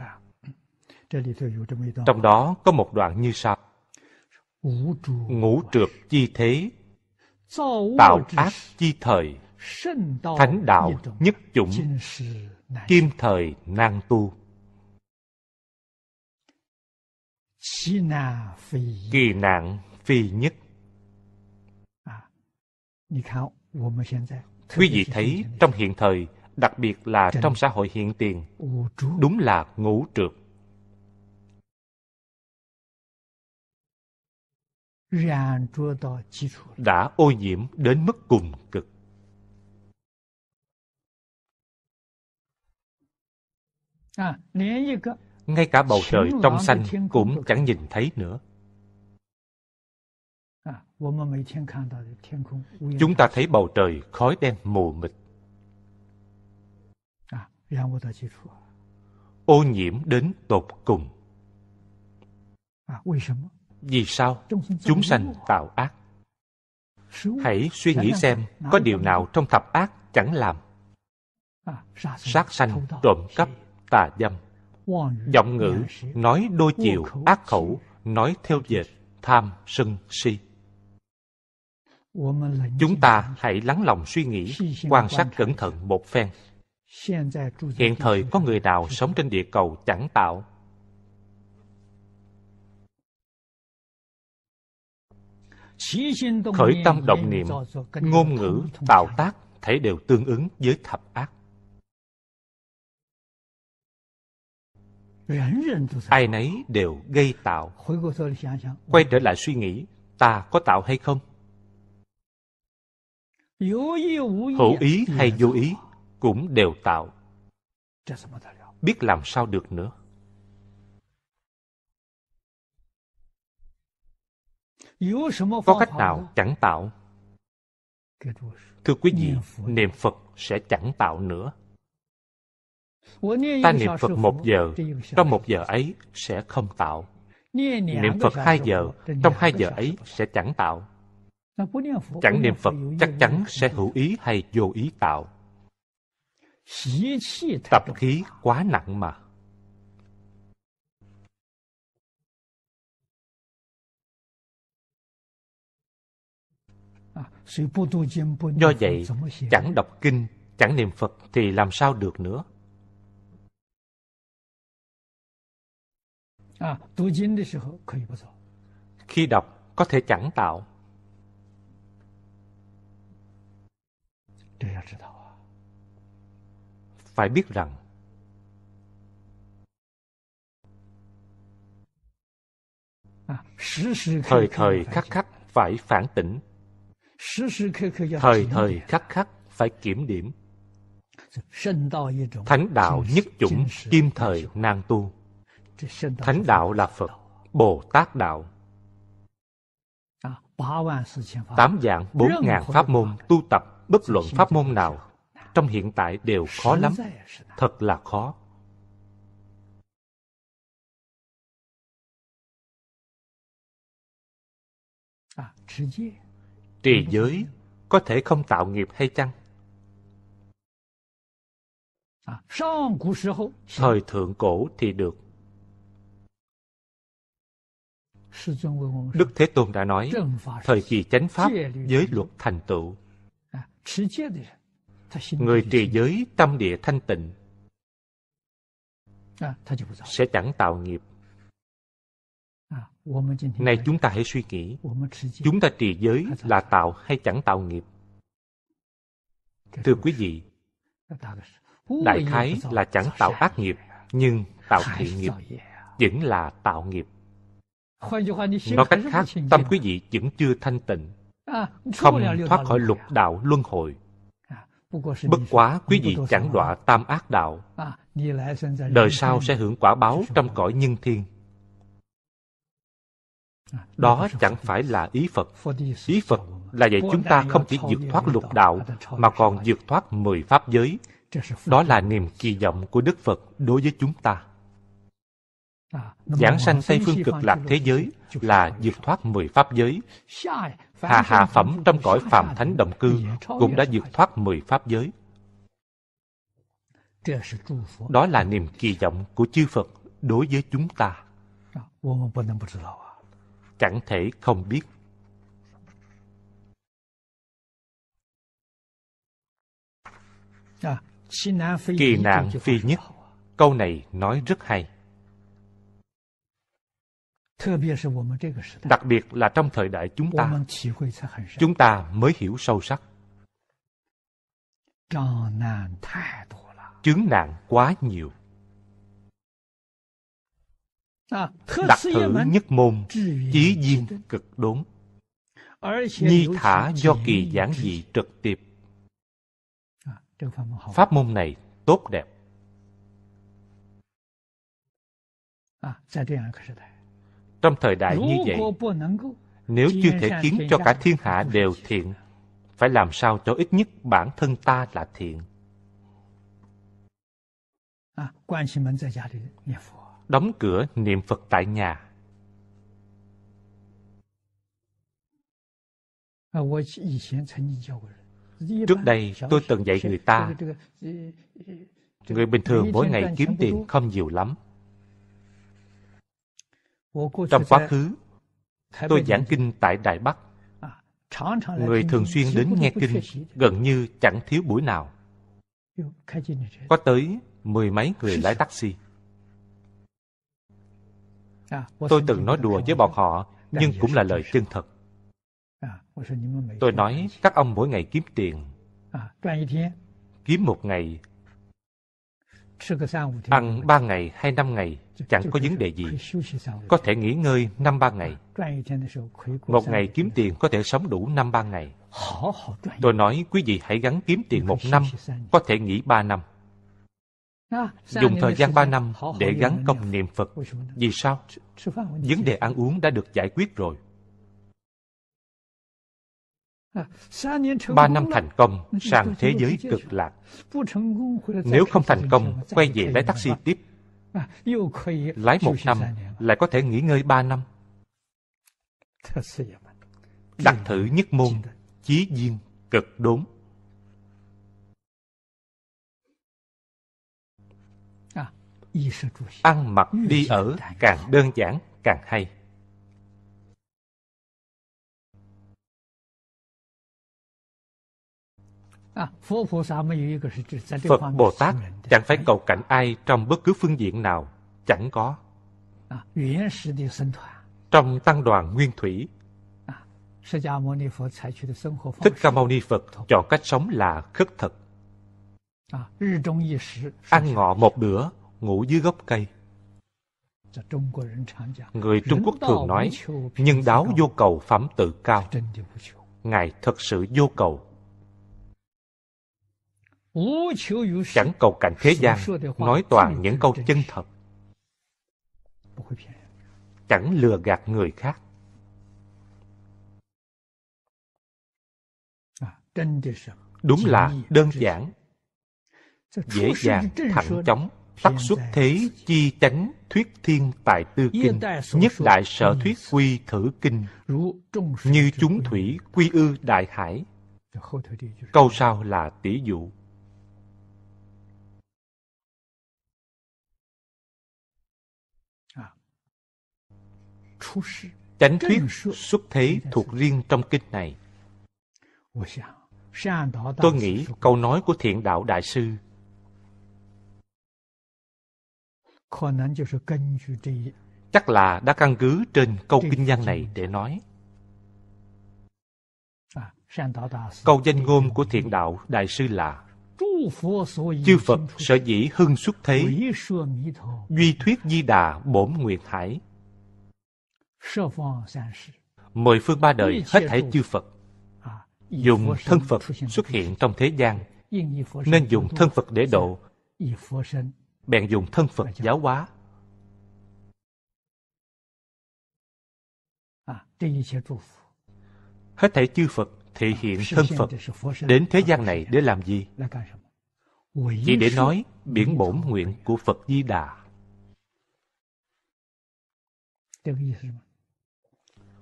Trong đó có một đoạn như sau: ngũ trược chi thế, tạo ác chi thời, thánh đạo nhất chủng, kim thời nan tu. Kỳ nạn phi nhất. Quý vị thấy trong hiện thời, đặc biệt là trong xã hội hiện tiền, đúng là ngũ trược. Đã ô nhiễm đến mức cùng cực. Ngay cả bầu trời trong xanh cũng chẳng nhìn thấy nữa. Chúng ta thấy bầu trời khói đen mù mịt. Ô nhiễm đến tột cùng. Vì sao chúng sanh tạo ác? Hãy suy nghĩ xem, có điều nào trong thập ác chẳng làm? sát sanh, trộm cắp, tà dâm, giọng ngữ nói đôi chiều, ác khẩu nói theo dệt, tham, sân, si. Chúng ta hãy lắng lòng suy nghĩ, quan sát cẩn thận một phen. Hiện thời có người nào sống trên địa cầu chẳng tạo? Khởi tâm động niệm, ngôn ngữ, tạo tác, thể đều tương ứng với thập ác. Ai nấy đều gây tạo. Quay trở lại suy nghĩ, ta có tạo hay không? Hữu ý hay vô ý cũng đều tạo. Biết làm sao được nữa. Có cách nào chẳng tạo? Thưa quý vị, niệm Phật sẽ chẳng tạo nữa. Ta niệm Phật 1 giờ, trong 1 giờ ấy sẽ không tạo. Niệm Phật 2 giờ, trong 2 giờ ấy sẽ chẳng tạo. Chẳng niệm Phật chắc chắn sẽ hữu ý hay vô ý tạo. Tập khí quá nặng mà. Do vậy, chẳng đọc kinh, chẳng niệm Phật thì làm sao được nữa. Khi đọc có thể chẳng tạo. Phải biết rằng thời thời khắc khắc phải phản tỉnh, thời thời khắc khắc phải kiểm điểm. Thánh đạo nhất chủng, kim thời nan tu. Thánh đạo là Phật, Bồ Tát đạo. 8 vạn 4.000 pháp môn, tu tập bất luận pháp môn nào trong hiện tại đều khó lắm, thật là khó. Trì giới có thể không tạo nghiệp hay chăng? Thời thượng cổ thì được. Đức Thế Tôn đã nói, thời kỳ chánh pháp giới luật thành tựu. Người trì giới tâm địa thanh tịnh sẽ chẳng tạo nghiệp. Này chúng ta hãy suy nghĩ, chúng ta trì giới là tạo hay chẳng tạo nghiệp? Thưa quý vị, đại khái là chẳng tạo ác nghiệp, nhưng tạo thiện nghiệp vẫn là tạo nghiệp. Nói cách khác, tâm quý vị vẫn chưa thanh tịnh, không thoát khỏi lục đạo luân hồi. Bất quá quý vị chẳng đọa tam ác đạo, đời sau sẽ hưởng quả báo trong cõi nhân thiên. Đó chẳng phải là ý Phật. Ý Phật là vậy chúng ta không chỉ vượt thoát lục đạo, mà còn vượt thoát 10 pháp giới. Đó là niềm kỳ vọng của Đức Phật đối với chúng ta. Giảng sanh Tây Phương Cực Lạc Thế Giới là vượt thoát 10 pháp giới. Hạ phẩm trong cõi phàm thánh đồng cư cũng đã vượt thoát 10 pháp giới. Đó là niềm kỳ vọng của chư Phật đối với chúng ta. Chẳng thể không biết. Kỳ nạn phi nhất, câu này nói rất hay. Đặc biệt là trong thời đại chúng ta mới hiểu sâu sắc. Chướng nạn quá nhiều. Đặc thử nhất môn, chí viên cực đốn. Nhi thả do kỳ giảng dị trực tiếp. Pháp môn này tốt đẹp. Trong thời đại như vậy, nếu chưa thể khiến cho cả thiên hạ đều thiện, phải làm sao cho ít nhất bản thân ta là thiện. Đóng cửa niệm Phật tại nhà. Trước đây tôi từng dạy người ta, người bình thường mỗi ngày kiếm tiền không nhiều lắm. Trong quá khứ, tôi giảng kinh tại Đài Bắc. Người thường xuyên đến nghe kinh gần như chẳng thiếu buổi nào. Có tới 10 mấy người lái taxi. Tôi từng nói đùa với bọn họ, nhưng cũng là lời chân thật. Tôi nói các ông mỗi ngày kiếm tiền, kiếm 1 ngày, ăn 3 ngày hay 5 ngày chẳng có vấn đề gì, có thể nghỉ ngơi 5-3 ngày. 1 ngày kiếm tiền có thể sống đủ 5-3 ngày. Tôi nói quý vị hãy gắng kiếm tiền 1 năm, có thể nghỉ 3 năm. Dùng thời gian 3 năm để gắng công niệm Phật. Vì sao? Vấn đề ăn uống đã được giải quyết rồi. 3 năm thành công sang thế giới cực lạc. Nếu không thành công, quay về lái taxi tiếp. Lái 1 năm, lại có thể nghỉ ngơi 3 năm. Đặc thử nhất môn, chí duyên cực đốn. Ăn mặc đi ở càng đơn giản càng hay. Phật Bồ Tát chẳng phải cầu cạnh ai trong bất cứ phương diện nào, chẳng có. Trong tăng đoàn nguyên thủy, Thích Ca Mâu Ni Phật chọn cách sống là khất thực. Ăn ngọ một bữa, ngủ dưới gốc cây. Người Trung Quốc thường nói, nhân đáo vô cầu phẩm tự cao. Ngài thật sự vô cầu. Chẳng cầu cạnh thế gian, nói toàn những câu chân thật. Chẳng lừa gạt người khác. Đúng là đơn giản, dễ dàng, thẳng chóng. Tắc xuất thế chi chánh thuyết thiên tại tư kinh, nhất đại sở thuyết quy thử kinh, như chúng thủy quy ư đại hải. Câu sau là tỷ dụ. Chánh thuyết xuất thế thuộc riêng trong kinh này. Tôi nghĩ câu nói của Thiện Đạo Đại Sư chắc là đã căn cứ trên câu kinh văn này để nói. Câu danh ngôn của Thiện Đạo Đại Sư là: chư Phật sở dĩ hưng xuất thế, duy thuyết Di Đà bổn nguyện hải. 10 phương 3 đời hết thảy chư Phật dùng thân Phật xuất hiện trong thế gian, nên dùng thân Phật để độ, bèn dùng thân Phật giáo hóa. Hết thảy chư Phật thị hiện thân Phật đến thế gian này để làm gì? Chỉ để nói biển bổn nguyện của Phật Di Đà.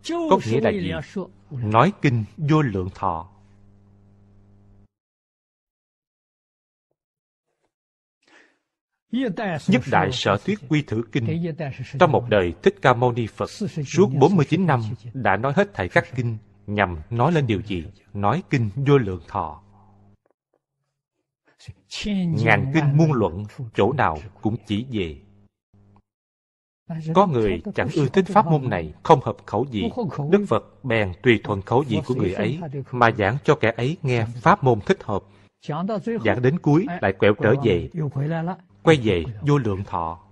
Có nghĩa là gì? Nói kinh Vô Lượng Thọ. Nhất đại sở thuyết quy thử kinh, trong một đời Thích Ca Mâu Ni Phật suốt 49 năm đã nói hết thảy các kinh, nhằm nói lên điều gì? Nói kinh Vô Lượng Thọ. Ngàn kinh muôn luận, chỗ nào cũng chỉ về. Có người chẳng ưa thích pháp môn này, không hợp khẩu vị, Đức Phật bèn tùy thuận khẩu vị của người ấy mà giảng cho kẻ ấy nghe pháp môn thích hợp. Giảng đến cuối lại quẹo trở về, quay về Vô Lượng Thọ.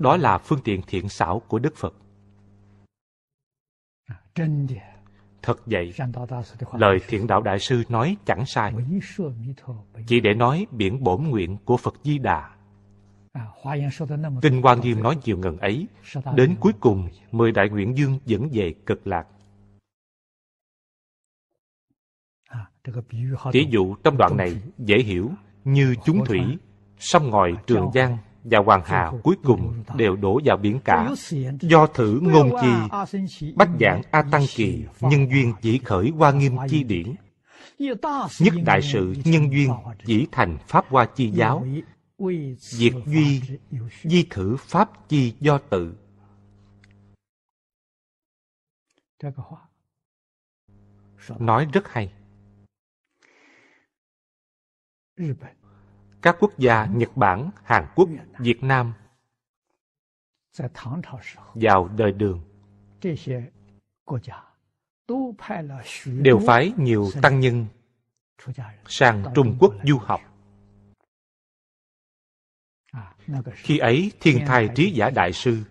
Đó là phương tiện thiện xảo của Đức Phật. Thật vậy, lời Thiện Đạo Đại Sư nói chẳng sai. Chỉ để nói biển bổn nguyện của Phật Di Đà. Kinh Hoa Nghiêm nói chiều ngần ấy, đến cuối cùng 10 đại nguyện vương dẫn về cực lạc. Thí dụ trong đoạn này dễ hiểu, như chúng thủy, sông ngòi Trường Giang và hoàng hà cuối cùng đều đổ vào biển cả. Do thử ngôn chi, bách giảng A Tăng kỳ, nhân duyên chỉ khởi Hoa Nghiêm chi điển. Nhất đại sự nhân duyên chỉ thành Pháp Hoa chi giáo. Diệt duy, di thử pháp chi do tự. Nói rất hay. Các quốc gia Nhật Bản, Hàn Quốc, Việt Nam vào đời Đường đều phái nhiều tăng nhân sang Trung Quốc du học. Khi ấy Thiên Thai Trí Giả Đại Sư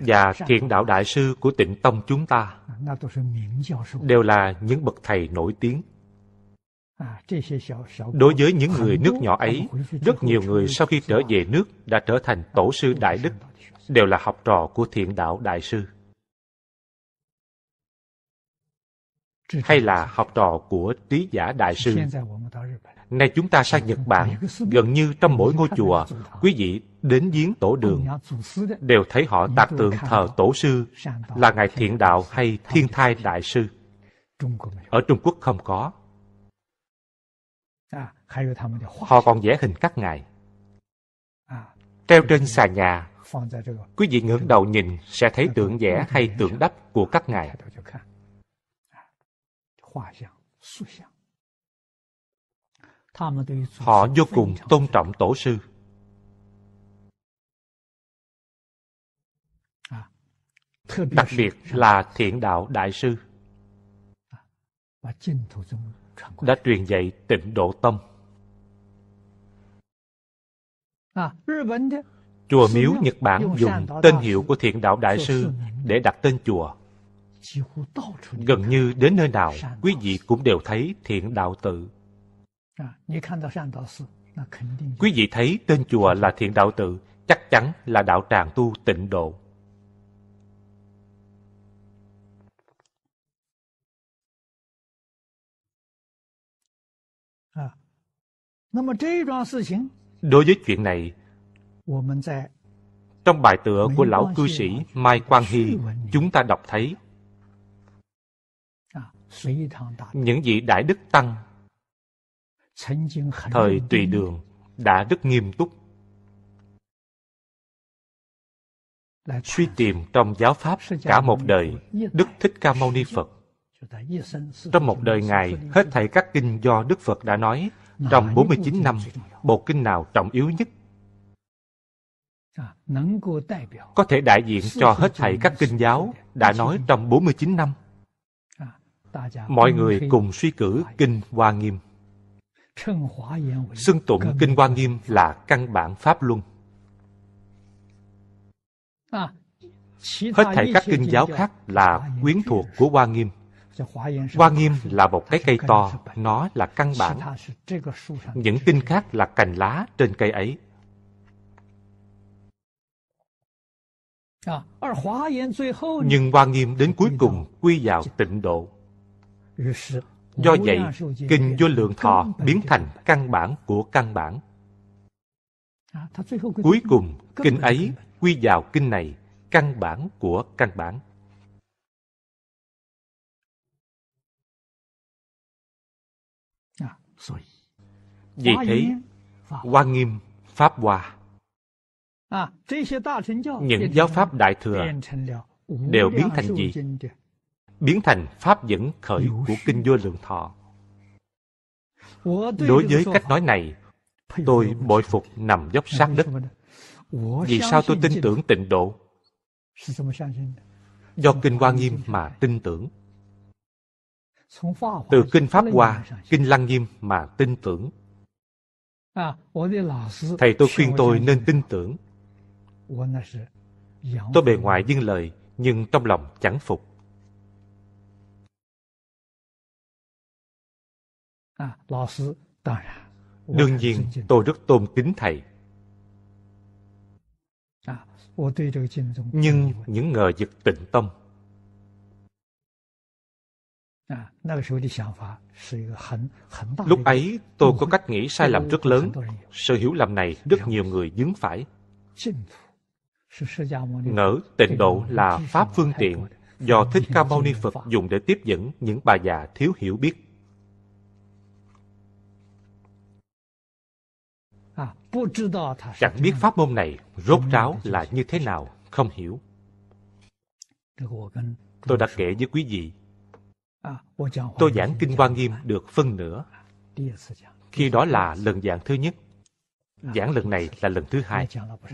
và Thiện Đạo Đại Sư của Tịnh Tông chúng ta đều là những bậc thầy nổi tiếng. Đối với những người nước nhỏ ấy, rất nhiều người sau khi trở về nước đã trở thành tổ sư đại đức, đều là học trò của Thiện Đạo Đại Sư, hay là học trò của Trí Giả Đại Sư. Nay chúng ta sang Nhật Bản, gần như trong mỗi ngôi chùa, quý vị đến viếng tổ đường, đều thấy họ tạc tượng thờ tổ sư là Ngài Thiện Đạo hay Thiên Thai Đại Sư. Ở Trung Quốc không có. Họ còn vẽ hình các ngài treo trên xà nhà. Quý vị ngẩng đầu nhìn sẽ thấy tượng vẽ hay tượng đắp của các ngài. Họ vô cùng tôn trọng tổ sư. Đặc biệt là Thiện Đạo Đại Sư đã truyền dạy Tịnh Độ Tâm. Chùa miếu Nhật Bản dùng tên hiệu của Thiện Đạo Đại Sư để đặt tên chùa. Gần như đến nơi nào, quý vị cũng đều thấy Thiện Đạo Tự. Quý vị thấy tên chùa là Thiện Đạo Tự, chắc chắn là đạo tràng tu Tịnh Độ. Đối với chuyện này, trong bài tựa của lão cư sĩ Mai Quang Hy, chúng ta đọc thấy những vị đại đức tăng thời Tùy Đường đã rất nghiêm túc suy tìm trong giáo pháp cả một đời. Đức Thích Ca Mâu Ni Phật trong một đời Ngài, hết thảy các kinh do Đức Phật đã nói trong 49 năm, bộ kinh nào trọng yếu nhất, có thể đại diện cho hết thảy các kinh giáo đã nói trong 49 năm? Mọi người cùng suy cử kinh Hoa Nghiêm. Xưng tụng kinh Hoa Nghiêm là căn bản pháp luân. Hết thảy các kinh giáo khác là quyến thuộc của Hoa Nghiêm. Hoa Nghiêm là một cái cây to, nó là căn bản. Những kinh khác là cành lá trên cây ấy. Nhưng Hoa Nghiêm đến cuối cùng quy vào Tịnh Độ. Do vậy, kinh Vô Lượng Thọ biến thành căn bản của căn bản. Cuối cùng, kinh ấy quy vào kinh này, căn bản của căn bản. Vì thế, Hoa Nghiêm, Pháp Hoa, những giáo pháp đại thừa đều biến thành gì? Biến thành pháp dẫn khởi của kinh Vô Lượng Thọ. Đối với cách nói này, tôi bội phục nằm dốc sát đất. Vì sao tôi tin tưởng Tịnh Độ? Do kinh Hoa Nghiêm mà tin tưởng. Từ kinh Pháp Hoa, kinh Lăng Nghiêm mà tin tưởng. Thầy tôi khuyên tôi nên tin tưởng. Tôi bề ngoài vâng lời, nhưng trong lòng chẳng phục. Đương nhiên, tôi rất tôn kính thầy. Nhưng những ngờ vực Tịnh Tâm, Lúc ấy tôi có cách nghĩ sai lầm rất lớn. Sự hiểu lầm này rất nhiều người vướng phải. Ngỡ tịnh độ là pháp phương tiện do Thích Ca Mâu Ni Phật dùng để tiếp dẫn những bà già thiếu hiểu biết. Chẳng biết pháp môn này rốt ráo là như thế nào, không hiểu. Tôi đã kể với quý vị, tôi giảng Kinh Hoa Nghiêm được phân nửa. Khi đó là lần giảng thứ nhất. Giảng lần này là lần thứ hai.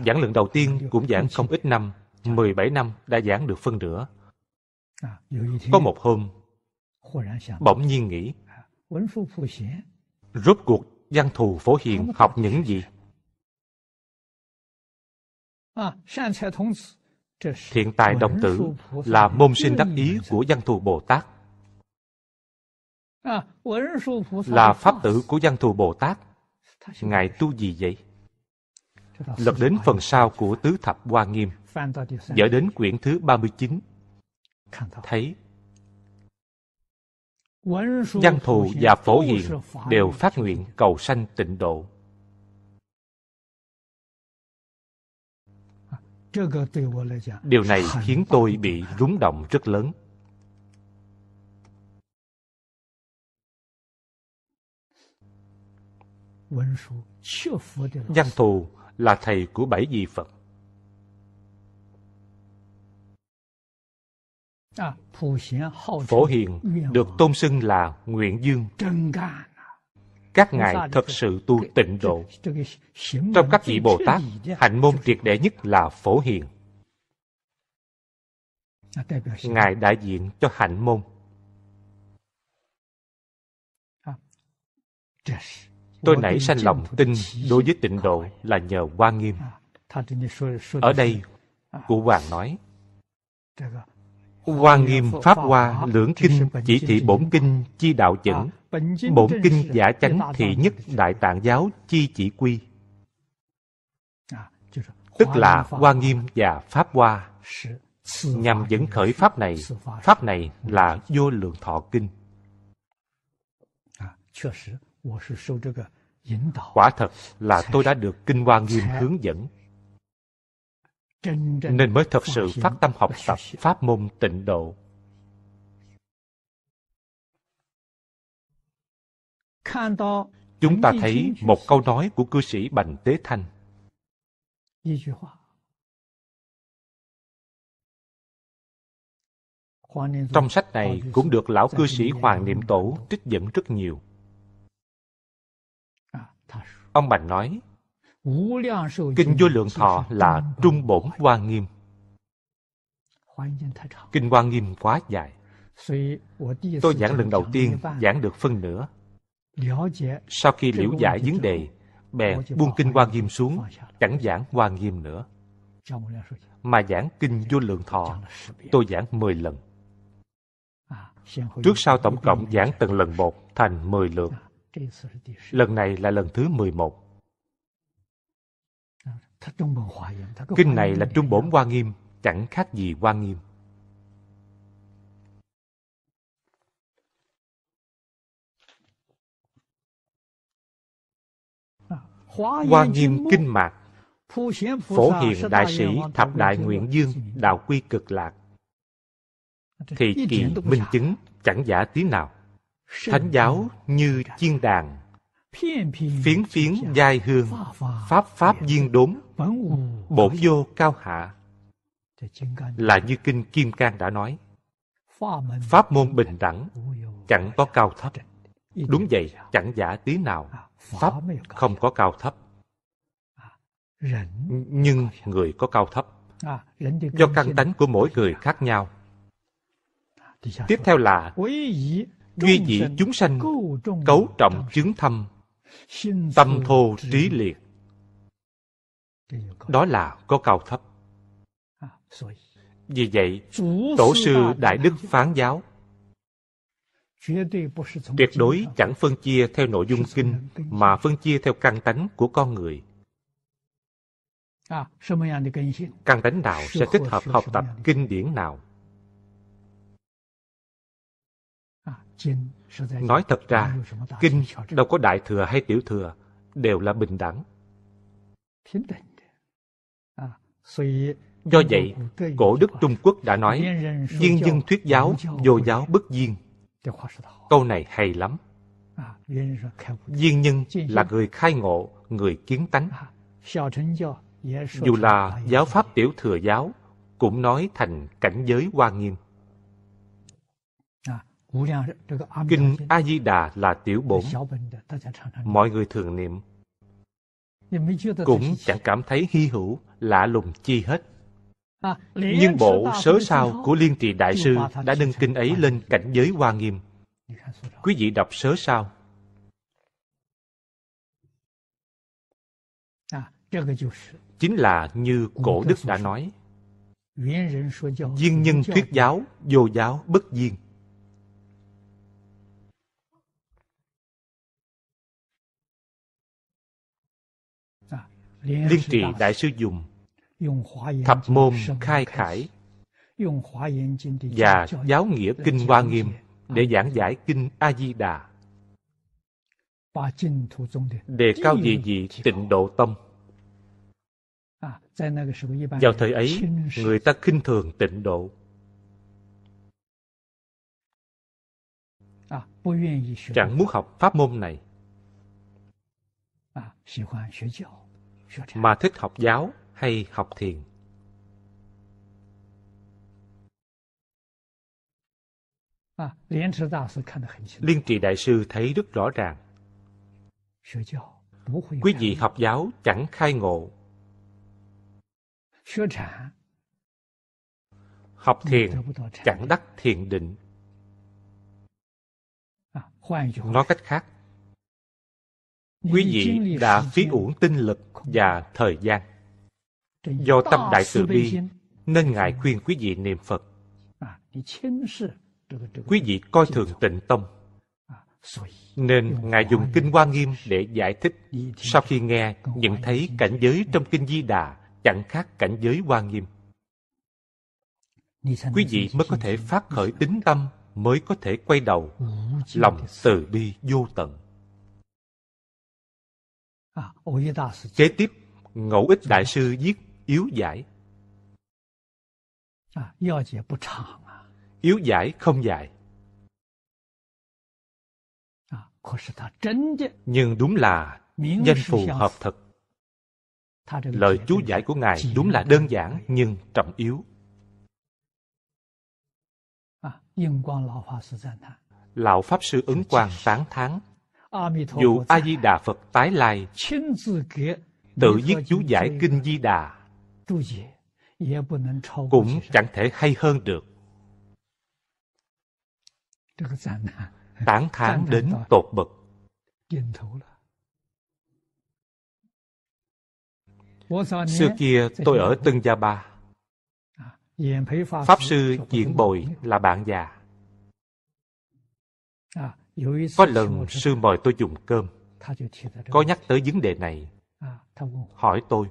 Giảng lần đầu tiên cũng giảng không ít năm, 17 năm đã giảng được phân nửa. Có một hôm, bỗng nhiên nghĩ, rốt cuộc Văn Thù Phổ Hiền học những gì? Thiện tài đồng tử là môn sinh đắc ý của Văn Thù Bồ Tát, là pháp tử của Văn Thù Bồ Tát. Ngài tu gì vậy? Lật đến phần sau của Tứ Thập Hoa Nghiêm, dở đến quyển thứ 39, thấy Văn Thù và Phổ Hiền đều phát nguyện cầu sanh tịnh độ. Điều này khiến tôi bị rúng động rất lớn. Văn Thù là thầy của 7 vị Phật. Phổ Hiền được tôn xưng là Nguyện Dương. Các ngài thật sự tu tịnh độ. Trong các vị Bồ Tát, hạnh môn triệt để nhất là Phổ Hiền. Ngài đại diện cho hạnh môn. Tôi nảy sanh lòng tin đối với tịnh độ là nhờ Hoa Nghiêm. Ở đây, cụ Hoàng nói, Hoa Nghiêm Pháp Hoa Lưỡng Kinh chỉ thị bổn kinh chi đạo dẫn, bổn kinh giả chánh thị nhất Đại Tạng Giáo chi chỉ quy. Tức là Hoa Nghiêm và Pháp Hoa nhằm dẫn khởi pháp này. Pháp này là Vô Lượng Thọ Kinh. Quả thật là tôi đã được Kinh Hoa Nghiêm hướng dẫn, nên mới thật sự phát tâm học tập pháp môn tịnh độ. Chúng ta thấy một câu nói của cư sĩ Bành Tế Thanh. Trong sách này cũng được lão cư sĩ Hoàng Niệm Tổ trích dẫn rất nhiều. Ông Bành nói, Kinh Vô Lượng Thọ là trung bổn Hoa Nghiêm. Kinh Hoa Nghiêm quá dài. Tôi giảng lần đầu tiên, giảng được phân nửa. Sau khi liễu giải vấn đề, bèn buông Kinh Hoa Nghiêm xuống, chẳng giảng Hoa Nghiêm nữa, mà giảng Kinh Vô Lượng Thọ. Tôi giảng 10 lần. Trước sau tổng cộng giảng từng lần một thành 10 lượt. Lần này là lần thứ 11. Kinh này là trung bổn Hoa Nghiêm, chẳng khác gì Hoa Nghiêm. Hoa Nghiêm kinh mạc, Phổ Hiền đại sĩ thập đại nguyện dương đạo quy cực lạc, thì kỳ minh chứng chẳng giả tí nào. Thánh giáo như chiên đàn, phiến phiến giai hương, pháp pháp viên đốn, bổn vô cao hạ. Là như Kinh Kim Cang đã nói, pháp môn bình đẳng, chẳng có cao thấp. Đúng vậy, chẳng giả tí nào. Pháp không có cao thấp, nhưng người có cao thấp, do căn tánh của mỗi người khác nhau. Tiếp theo là duy dị chúng sanh, cấu trọng chướng thâm, tâm thô trí liệt. Đó là có cao thấp. Vì vậy, tổ sư Đại Đức Phán Giáo tuyệt đối chẳng phân chia theo nội dung kinh, mà phân chia theo căn tánh của con người. Căn tánh nào sẽ thích hợp học tập kinh điển nào. Nói thật ra, kinh đâu có đại thừa hay tiểu thừa, đều là bình đẳng. Do vậy, cổ đức Trung Quốc đã nói, viên dân thuyết giáo, vô giáo bất viên. Câu này hay lắm. Viên nhân là người khai ngộ, người kiến tánh. Dù là giáo pháp tiểu thừa giáo, cũng nói thành cảnh giới Hoa Nghiêm. Kinh A-di-đà là tiểu bổn, mọi người thường niệm, cũng chẳng cảm thấy hy hữu, lạ lùng chi hết. Nhưng bộ sớ sao của Liên Trì Đại Sư đã nâng kinh ấy lên cảnh giới Hoa Nghiêm. Quý vị đọc sớ sao. Chính là như cổ đức đã nói, viên nhân thuyết giáo, vô giáo bất viên. Liên Trì Đại Sư dùng Thập Môn Khai Khải và Giáo Nghĩa Kinh Hoa Nghiêm để giảng giải kinh A-di-đà, đề cao địa vị tịnh độ tâm. Vào thời ấy, người ta khinh thường tịnh độ, chẳng muốn học pháp môn này, mà thích học giáo hay học thiền. Liên Trì Đại Sư thấy rất rõ ràng, quý vị học giáo chẳng khai ngộ, học thiền chẳng đắc thiền định. Nói cách khác, quý vị đã phí uổng tinh lực và thời gian. Do tâm đại từ bi nên Ngài khuyên quý vị niệm Phật. Quý vị coi thường tịnh tâm, nên Ngài dùng kinh Hoa Nghiêm để giải thích. Sau khi nghe, nhận thấy cảnh giới trong kinh Di Đà chẳng khác cảnh giới Hoa Nghiêm, quý vị mới có thể phát khởi tín tâm, mới có thể quay đầu, lòng từ bi vô tận. Kế tiếp, Ngẫu Ích Đại Sư viết Yếu Giải. Yếu Giải không dài, nhưng đúng là danh phù hợp thật. Lời chú giải của Ngài đúng là đơn giản nhưng trọng yếu. Lão Pháp Sư Ứng Quang tán thán, dù A-di-đà Phật tái lai, tự viết chú giải kinh Di-đà cũng chẳng thể hay hơn được. Tán thán đến tột bậc. Xưa kia tôi ở Tân Gia Ba, Pháp Sư Diễn Bồi là bạn già. Có lần sư mời tôi dùng cơm, có nhắc tới vấn đề này, hỏi tôi,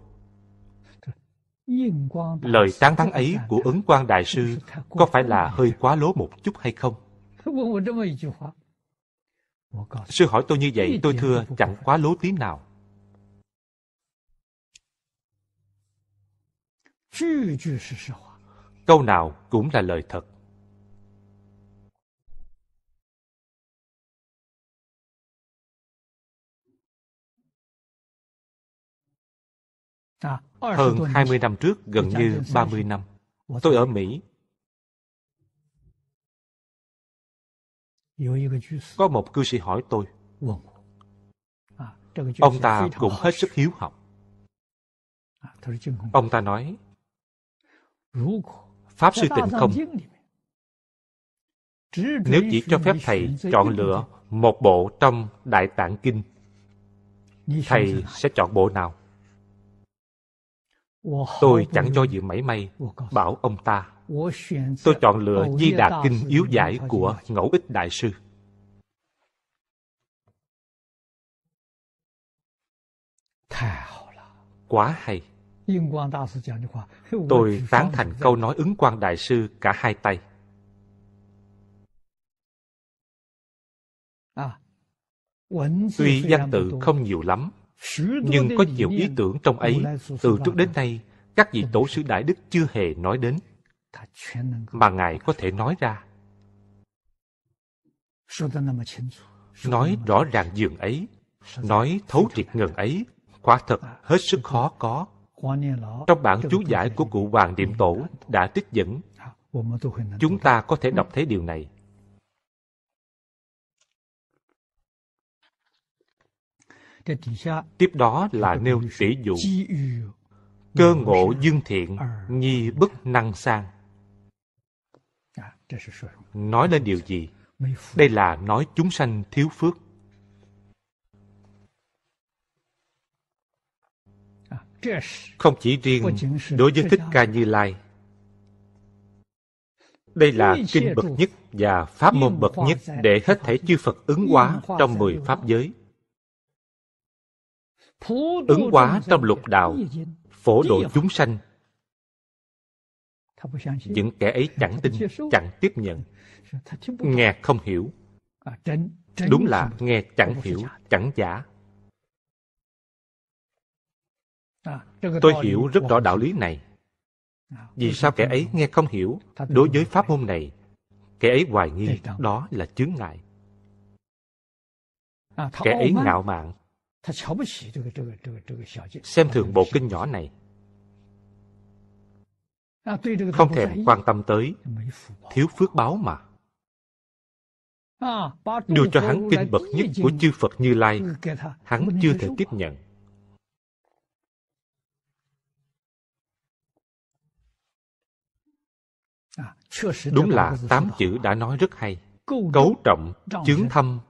lời tán thán ấy của Ứng Quang Đại Sư có phải là hơi quá lố một chút hay không? Sư hỏi tôi như vậy, tôi thưa chẳng quá lố tí nào. Câu nào cũng là lời thật. Hơn 20 năm trước, gần như 30 năm, tôi ở Mỹ. Có một cư sĩ hỏi tôi. Ông ta cũng hết sức hiếu học. Ông ta nói, Pháp Sư Tịnh Không, nếu chỉ cho phép thầy chọn lựa một bộ trong Đại Tạng Kinh, thầy sẽ chọn bộ nào? Tôi chẳng do dự mảy may, bảo ông ta, tôi chọn lựa Di Đà Kinh Yếu Giải của Ngẫu Ích Đại Sư. Quá hay! Tôi tán thành câu nói Ứng Quang Đại Sư cả hai tay. Tuy văn tự không nhiều lắm, nhưng có nhiều ý tưởng trong ấy từ trước đến nay các vị tổ sư đại đức chưa hề nói đến, mà Ngài có thể nói ra. Nói rõ ràng dường ấy, nói thấu triệt ngần ấy, quả thật hết sức khó có. Trong bản chú giải của cụ Hoàng Niệm Tổ đã trích dẫn, chúng ta có thể đọc thấy điều này. Tiếp đó là nêu tỷ dụ cơ ngộ dương thiện nhi bất năng sang. Nói lên điều gì? Đây là nói chúng sanh thiếu phước. Không chỉ riêng đối với Thích Ca Như Lai. Đây là kinh bậc nhất và pháp môn bậc nhất để hết thảy chư Phật ứng hóa trong 10 pháp giới. Ứng hóa trong lục đạo, phổ độ chúng sanh. Những kẻ ấy chẳng tin, chẳng tiếp nhận. Nghe không hiểu. Đúng là nghe chẳng hiểu, chẳng giả. Tôi hiểu rất rõ đạo lý này. Vì sao kẻ ấy nghe không hiểu? Đối với pháp môn này, kẻ ấy hoài nghi, đó là chướng ngại. Kẻ ấy ngạo mạn, xem thường bộ kinh nhỏ này, không thèm quan tâm tới, thiếu phước báo mà. Đưa cho hắn kinh bậc nhất của chư Phật Như Lai, hắn chưa thể tiếp nhận. Đúng là 8 chữ đã nói rất hay. Cấu trọng, chướng thâm,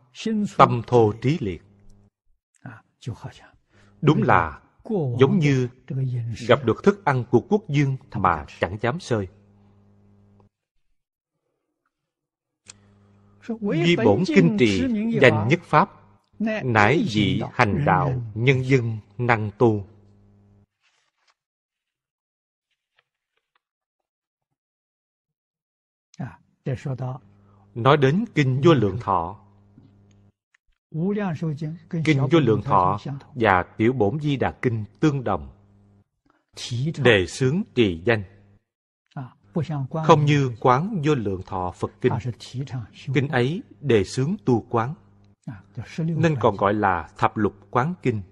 tâm thô trí liệt. Đúng là giống như gặp được thức ăn của quốc dương mà chẳng dám xơi. Vi bổn kinh trì, danh nhất pháp, nãi dị hành đạo, nhân dân năng tu. Nói đến Kinh Vô Lượng Thọ. Kinh Vô Lượng Thọ và Tiểu Bổn Di Đà Kinh tương đồng. Đề xướng trì danh. Không như Quán Vô Lượng Thọ Phật Kinh. Kinh ấy đề xướng tu quán, nên còn gọi là Thập Lục Quán Kinh.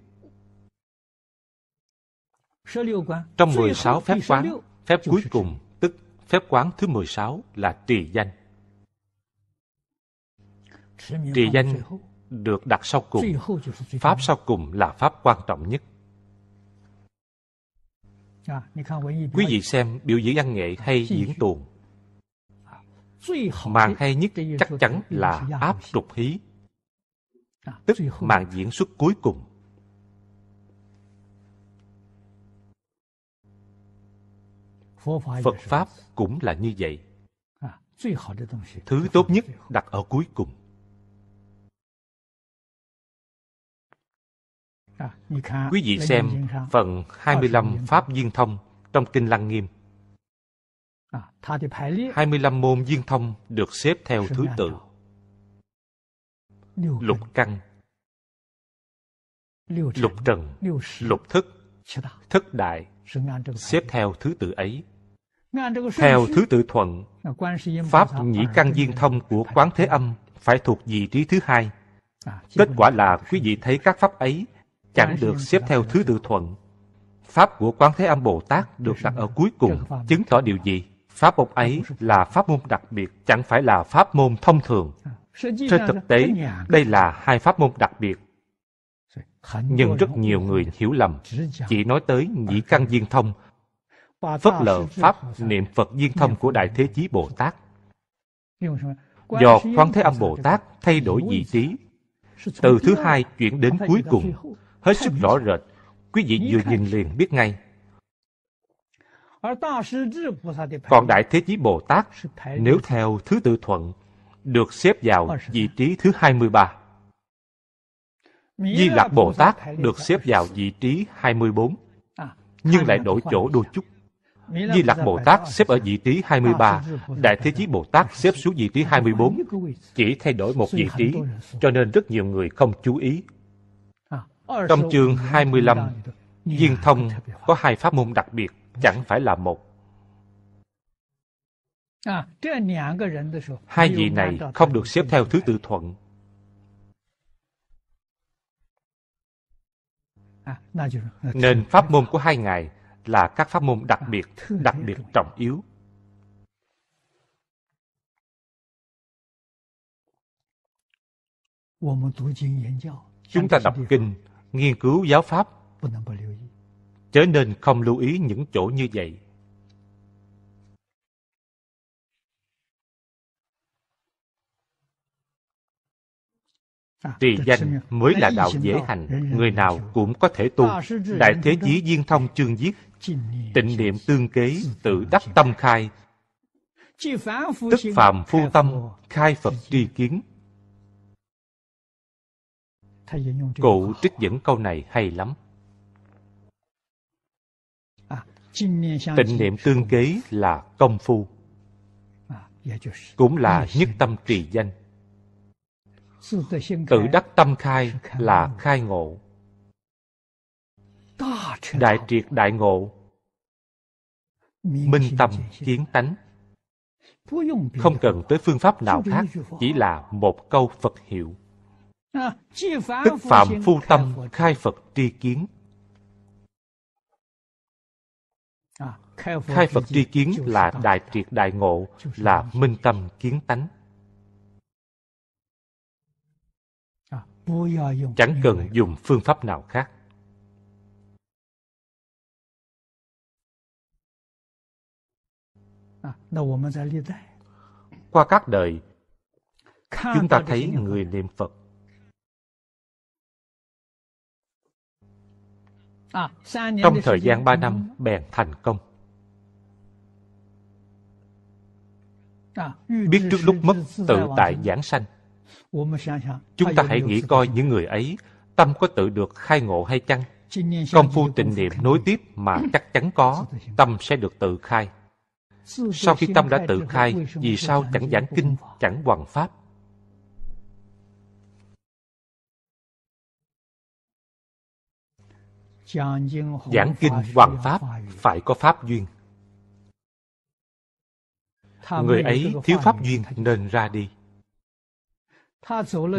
Trong 16 phép quán, phép cuối cùng, tức phép quán thứ 16 là trì danh. Trì danh được đặt sau cùng. Pháp sau cùng là pháp quan trọng nhất. Quý vị xem biểu diễn văn nghệ hay diễn tuồng, màn hay nhất chắc chắn là áp trục hí, tức màn diễn xuất cuối cùng. Phật Pháp cũng là như vậy. Thứ tốt nhất đặt ở cuối cùng. Quý vị xem phần 25 Pháp Viên Thông trong Kinh Lăng Nghiêm. 25 môn viên thông được xếp theo thứ tự: lục căn, lục trần, lục thức, thất đại, xếp theo thứ tự ấy. Theo thứ tự thuận, Pháp Nhĩ Căn Viên Thông của Quán Thế Âm phải thuộc vị trí thứ hai. Kết quả là quý vị thấy các Pháp ấy chẳng được xếp theo thứ tự thuận. Pháp của Quán Thế Âm Bồ Tát được đặt ở cuối cùng, chứng tỏ điều gì? Pháp môn ấy là pháp môn đặc biệt, chẳng phải là pháp môn thông thường. Trên thực tế, đây là hai pháp môn đặc biệt. Nhưng rất nhiều người hiểu lầm, chỉ nói tới Nhĩ Căn Viên Thông, phớt lờ Pháp niệm Phật Viên Thông của Đại Thế Chí Bồ Tát. Do Quán Thế Âm Bồ Tát thay đổi vị trí, từ thứ hai chuyển đến cuối cùng, hết sức rõ rệt, quý vị vừa nhìn liền biết ngay. Còn Đại Thế Chí Bồ Tát, nếu theo thứ tự thuận, được xếp vào vị trí thứ 23. Di Lặc Bồ Tát được xếp vào vị trí 24, nhưng lại đổi chỗ đôi chút. Di Lặc Bồ Tát xếp ở vị trí 23, Đại Thế Chí Bồ Tát xếp xuống vị trí 24, chỉ thay đổi một vị trí, cho nên rất nhiều người không chú ý. Trong chương 25, Viên Thông có hai pháp môn đặc biệt, chẳng phải là một. Hai vị này không được xếp theo thứ tự thuận. Nên pháp môn của hai ngài là các pháp môn đặc biệt trọng yếu. Chúng ta đọc kinh, nghiên cứu giáo pháp, chớ nên không lưu ý những chỗ như vậy. Trì danh mới là đạo dễ hành, người nào cũng có thể tu. Đại Thế Chí Viên Thông chương viết: tịnh niệm tương kế, tự đắc tâm khai, tức phàm phu tâm khai Phật tri kiến. Cụ trích dẫn câu này hay lắm. Tịnh niệm tương kế là công phu, cũng là nhất tâm trì danh. Tự đắc tâm khai là khai ngộ. Đại triệt đại ngộ, minh tâm kiến tánh. Không cần tới phương pháp nào khác, chỉ là một câu Phật hiệu. Tức phạm phu tâm khai Phật tri kiến. Khai Phật tri kiến là đại triệt đại ngộ, là minh tâm kiến tánh. Chẳng cần dùng phương pháp nào khác. Qua các đời, chúng ta thấy người niệm Phật trong thời gian 3 năm bèn thành công. Biết trước lúc mất tự tại giảng sanh. Chúng ta hãy nghĩ coi những người ấy tâm có tự được khai ngộ hay chăng? Công phu tịnh niệm nối tiếp mà chắc chắn có, tâm sẽ được tự khai. Sau khi tâm đã tự khai, vì sao chẳng giảng kinh, chẳng hoằng pháp? Giảng kinh hoằng pháp phải có pháp duyên. Người ấy thiếu pháp duyên nên ra đi.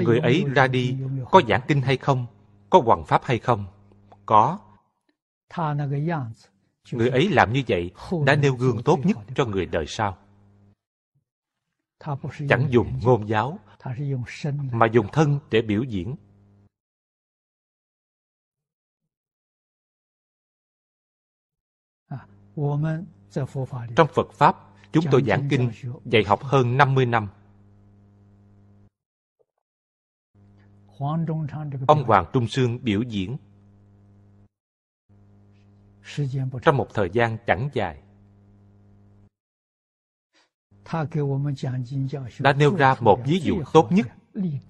Người ấy ra đi, có giảng kinh hay không? Có hoằng pháp hay không? Có. Người ấy làm như vậy đã nêu gương tốt nhất cho người đời sau. Chẳng dùng ngôn giáo, mà dùng thân để biểu diễn. Trong Phật Pháp, chúng tôi giảng kinh dạy học hơn 50 năm. Ông Hoàng Trung Sương biểu diễn trong một thời gian chẳng dài đã nêu ra một ví dụ tốt nhất,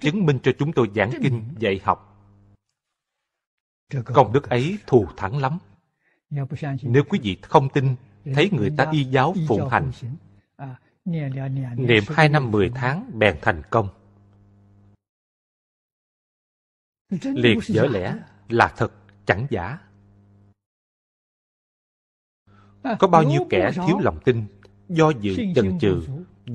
chứng minh cho chúng tôi giảng kinh dạy học. Công đức ấy thù thắng lắm. Nếu quý vị không tin, thấy người ta y giáo phụng hành, niệm 2 năm 10 tháng bèn thành công. Liệt dở lẽ là thật, chẳng giả. Có bao nhiêu kẻ thiếu lòng tin, do dự chần chừ,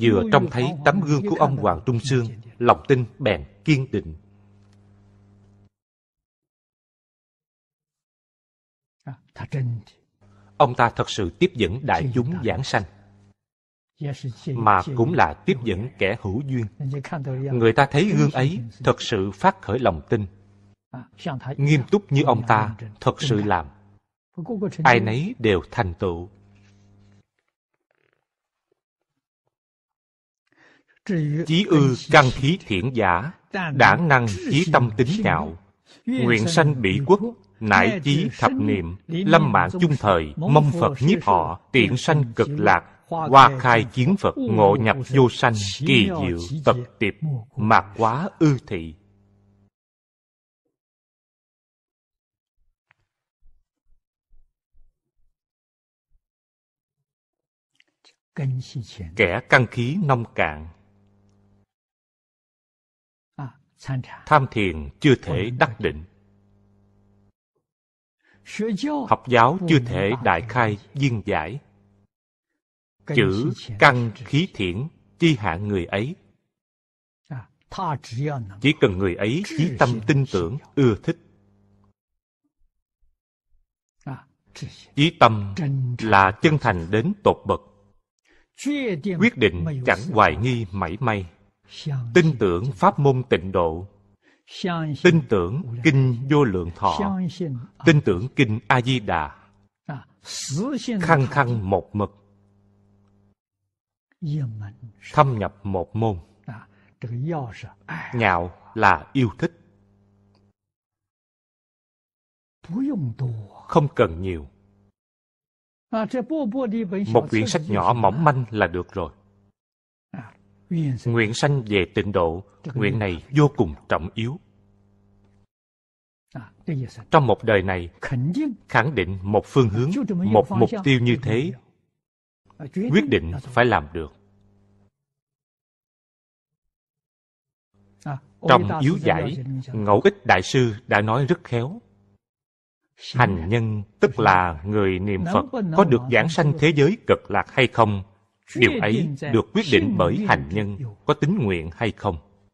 vừa trông thấy tấm gương của ông Hoàng Trung Sương, lòng tin bèn kiên định. Ông ta thật sự tiếp dẫn đại chúng giảng sanh, mà cũng là tiếp dẫn kẻ hữu duyên. Người ta thấy gương ấy thật sự phát khởi lòng tin. Nghiêm túc như ông ta thật sự làm, ai nấy đều thành tựu. Chí ư căn khí thiện giả, đảng năng chí tâm tính nhạo, nguyện sanh bỉ quốc, nại chí thập niệm, lâm mạng chung thời, mong Phật nhiếp họ, tiện sanh cực lạc. Hoa khai kiến Phật, ngộ nhập vô sanh, kỳ diệu tật tiệp, mạt quá ư thị. kẻ căn khí nông cạn, tham thiền chưa thể đắc định, học giáo chưa thể đại khai viên giải. Chữ căn khí thiển chi hạn người ấy. Chỉ cần người ấy chí tâm tin tưởng, ưa thích, chí tâm là chân thành đến tột bậc, quyết định chẳng hoài nghi mảy may, tin tưởng pháp môn tịnh độ, tin tưởng kinh Vô Lượng Thọ, tin tưởng kinh A Di Đà, khăng khăng một mực thâm nhập một môn. Nhạo là yêu thích, không cần nhiều, một quyển sách nhỏ mỏng manh là được rồi. Nguyện sanh về tịnh độ, nguyện này vô cùng trọng yếu. Trong một đời này, khẳng định một phương hướng, một mục tiêu như thế, quyết định phải làm được. Trong Yếu Giải, Ngẫu Ích Đại Sư đã nói rất khéo. Hành nhân tức là người niệm Phật có được giảng sanh thế giới cực lạc hay không, điều ấy được quyết định bởi hành nhân có tín nguyện hay không.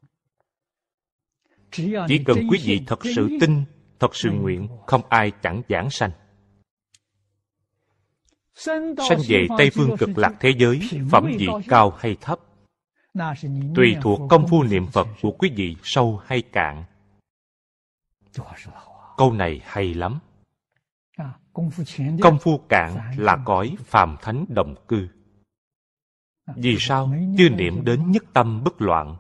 Chỉ cần quý vị thật sự tin, thật sự nguyện, không ai chẳng giảng sanh. Sanh về Tây Phương Cực Lạc Thế Giới, phẩm vị cao hay thấp, tùy thuộc công phu niệm Phật của quý vị sâu hay cạn. Câu này hay lắm. Công phu cạn là cõi phàm thánh đồng cư. Vì sao? Chưa niệm đến nhất tâm bất loạn.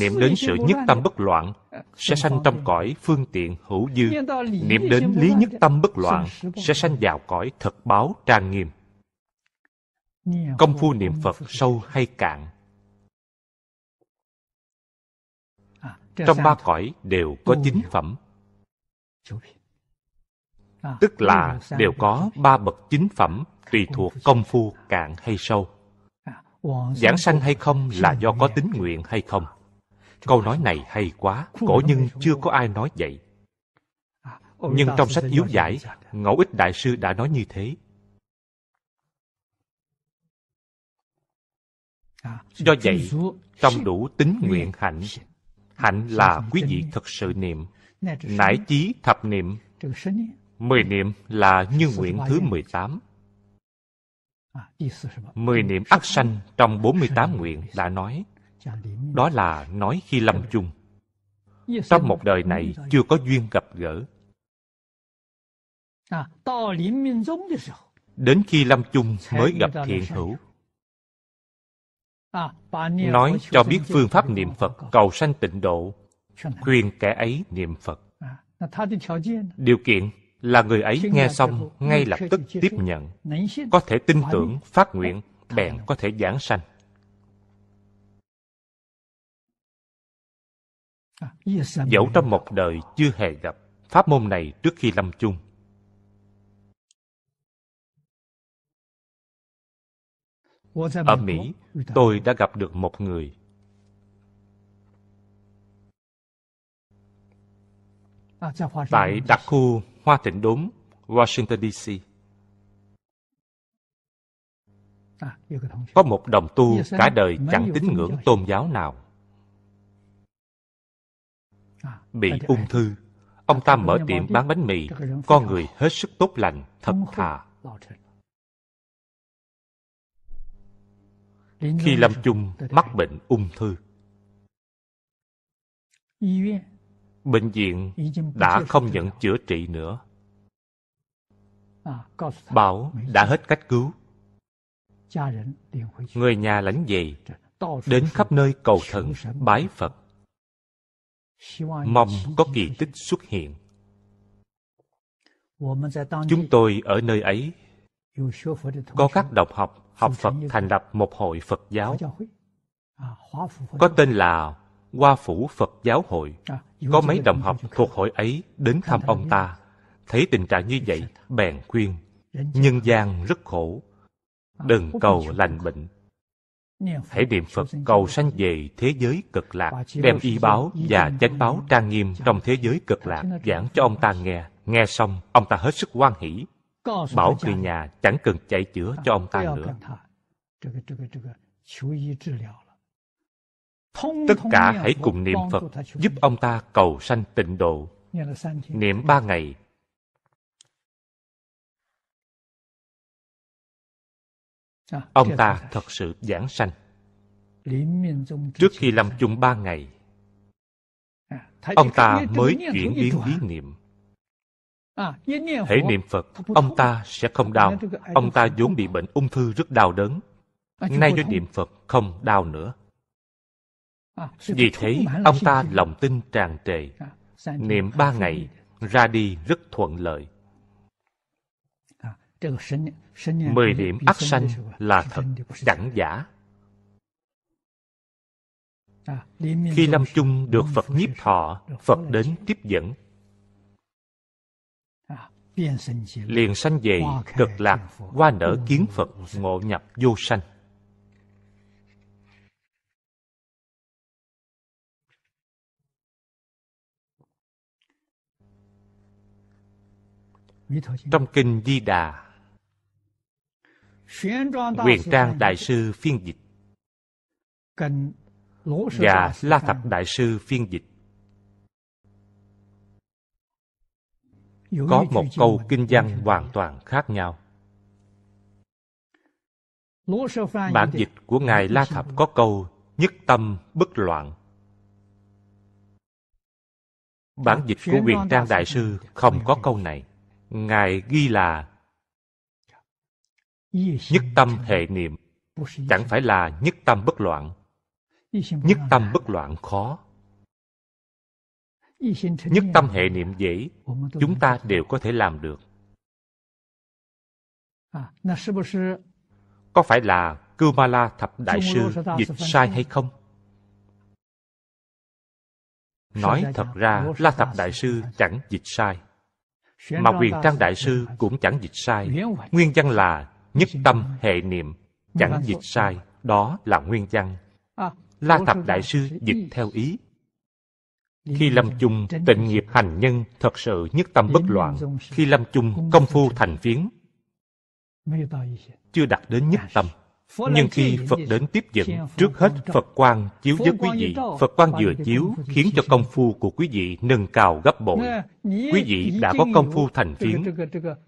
Niệm đến sự nhất tâm bất loạn sẽ sanh trong cõi phương tiện hữu dư. Niệm đến lý nhất tâm bất loạn sẽ sanh vào cõi thật báo trang nghiêm. Công phu niệm Phật sâu hay cạn, trong ba cõi đều có 9 phẩm. Tức là đều có 3 bậc 9 phẩm, tùy thuộc công phu cạn hay sâu. Giảng sanh hay không là do có tín nguyện hay không. Câu nói này hay quá, cổ nhân chưa có ai nói vậy. Nhưng trong sách Yếu Giải, Ngẫu Ích Đại Sư đã nói như thế. Do vậy, trong đủ tín nguyện hạnh, hạnh là quý vị thật sự niệm, nải chí thập niệm, 10 niệm là như nguyện thứ 18. 10 niệm ắt sanh trong 48 nguyện đã nói. Đó là nói khi lâm chung. Trong một đời này chưa có duyên gặp gỡ. Đến khi lâm chung mới gặp thiện hữu. Nói cho biết phương pháp niệm Phật cầu sanh tịnh độ, khuyên kẻ ấy niệm Phật. Điều kiện là người ấy nghe xong ngay lập tức tiếp nhận, có thể tin tưởng, phát nguyện, bèn có thể giảng sanh. Dẫu trong một đời chưa hề gặp pháp môn này trước khi lâm chung, ở Mỹ tôi đã gặp được một người. Tại đặc khu Hoa Thịnh Đốn, Washington DC, có một đồng tu cả đời chẳng tín ngưỡng tôn giáo nào. Bị ung thư, ông ta mở tiệm bán bánh mì, con người hết sức tốt lành, thật thà. Khi lâm chung mắc bệnh ung thư, bệnh viện đã không nhận chữa trị nữa, bảo đã hết cách cứu. Người nhà lãnh về, đến khắp nơi cầu thần bái Phật, mong có kỳ tích xuất hiện. Chúng tôi ở nơi ấy có các đồng học học Phật thành lập một hội Phật giáo, có tên là Hoa Phủ Phật Giáo Hội. Có mấy đồng học thuộc hội ấy đến thăm ông ta, thấy tình trạng như vậy, bèn khuyên. Nhân gian rất khổ, Đừng cầu lành bệnh, hãy niệm Phật cầu sanh về thế giới cực lạc, đem y báo và chánh báo trang nghiêm trong thế giới cực lạc giảng cho ông ta nghe. Nghe xong, ông ta hết sức hoan hỷ, bảo người nhà chẳng cần chạy chữa cho ông ta nữa. Tất cả hãy cùng niệm Phật giúp ông ta cầu sanh tịnh độ. Niệm 3 ngày, ông ta thật sự giảng sanh. Trước khi lâm chung 3 ngày, ông ta mới chuyển biến ý niệm. Hãy niệm Phật, ông ta sẽ không đau. Ông ta vốn bị bệnh ung thư rất đau đớn, nay với niệm Phật không đau nữa. Vì thế, ông ta lòng tin tràn trề. Niệm 3 ngày, ra đi rất thuận lợi. 10 niệm ắt sanh là thật, chẳng giả. Khi lâm chung được Phật nhiếp thọ, Phật đến tiếp dẫn, liền sanh về cực lạc, hoa nở kiến Phật, ngộ nhập vô sanh. Trong kinh Di Đà, Quyền Trang Đại sư phiên dịch và La Thập Đại sư phiên dịch có một câu kinh văn hoàn toàn khác nhau. Bản dịch của Ngài La Thập có câu nhất tâm bất loạn. Bản dịch của Huyền Trang Đại sư không có câu này. Ngài ghi là nhất tâm hệ niệm, chẳng phải là nhất tâm bất loạn. Nhất tâm bất loạn khó, nhất tâm hệ niệm dễ, chúng ta đều có thể làm được. Có phải là Cưu Ma La Thập Đại sư dịch sai hay không? Nói thật ra, La Thập Đại sư chẳng dịch sai, mà Huyền Trang Đại sư cũng chẳng dịch sai. Nguyên văn là nhất tâm hệ niệm, chẳng dịch sai, đó là nguyên văn. La Thập Đại sư dịch theo ý. Khi lâm chung, tịnh nghiệp hành nhân thật sự nhất tâm bất loạn. Khi lâm chung, công phu thành phiến, chưa đạt đến nhất tâm. Nhưng khi Phật đến tiếp dẫn, trước hết Phật quang chiếu với quý vị. Phật quang vừa chiếu khiến cho công phu của quý vị nâng cao gấp bội. Quý vị đã có công phu thành phiến,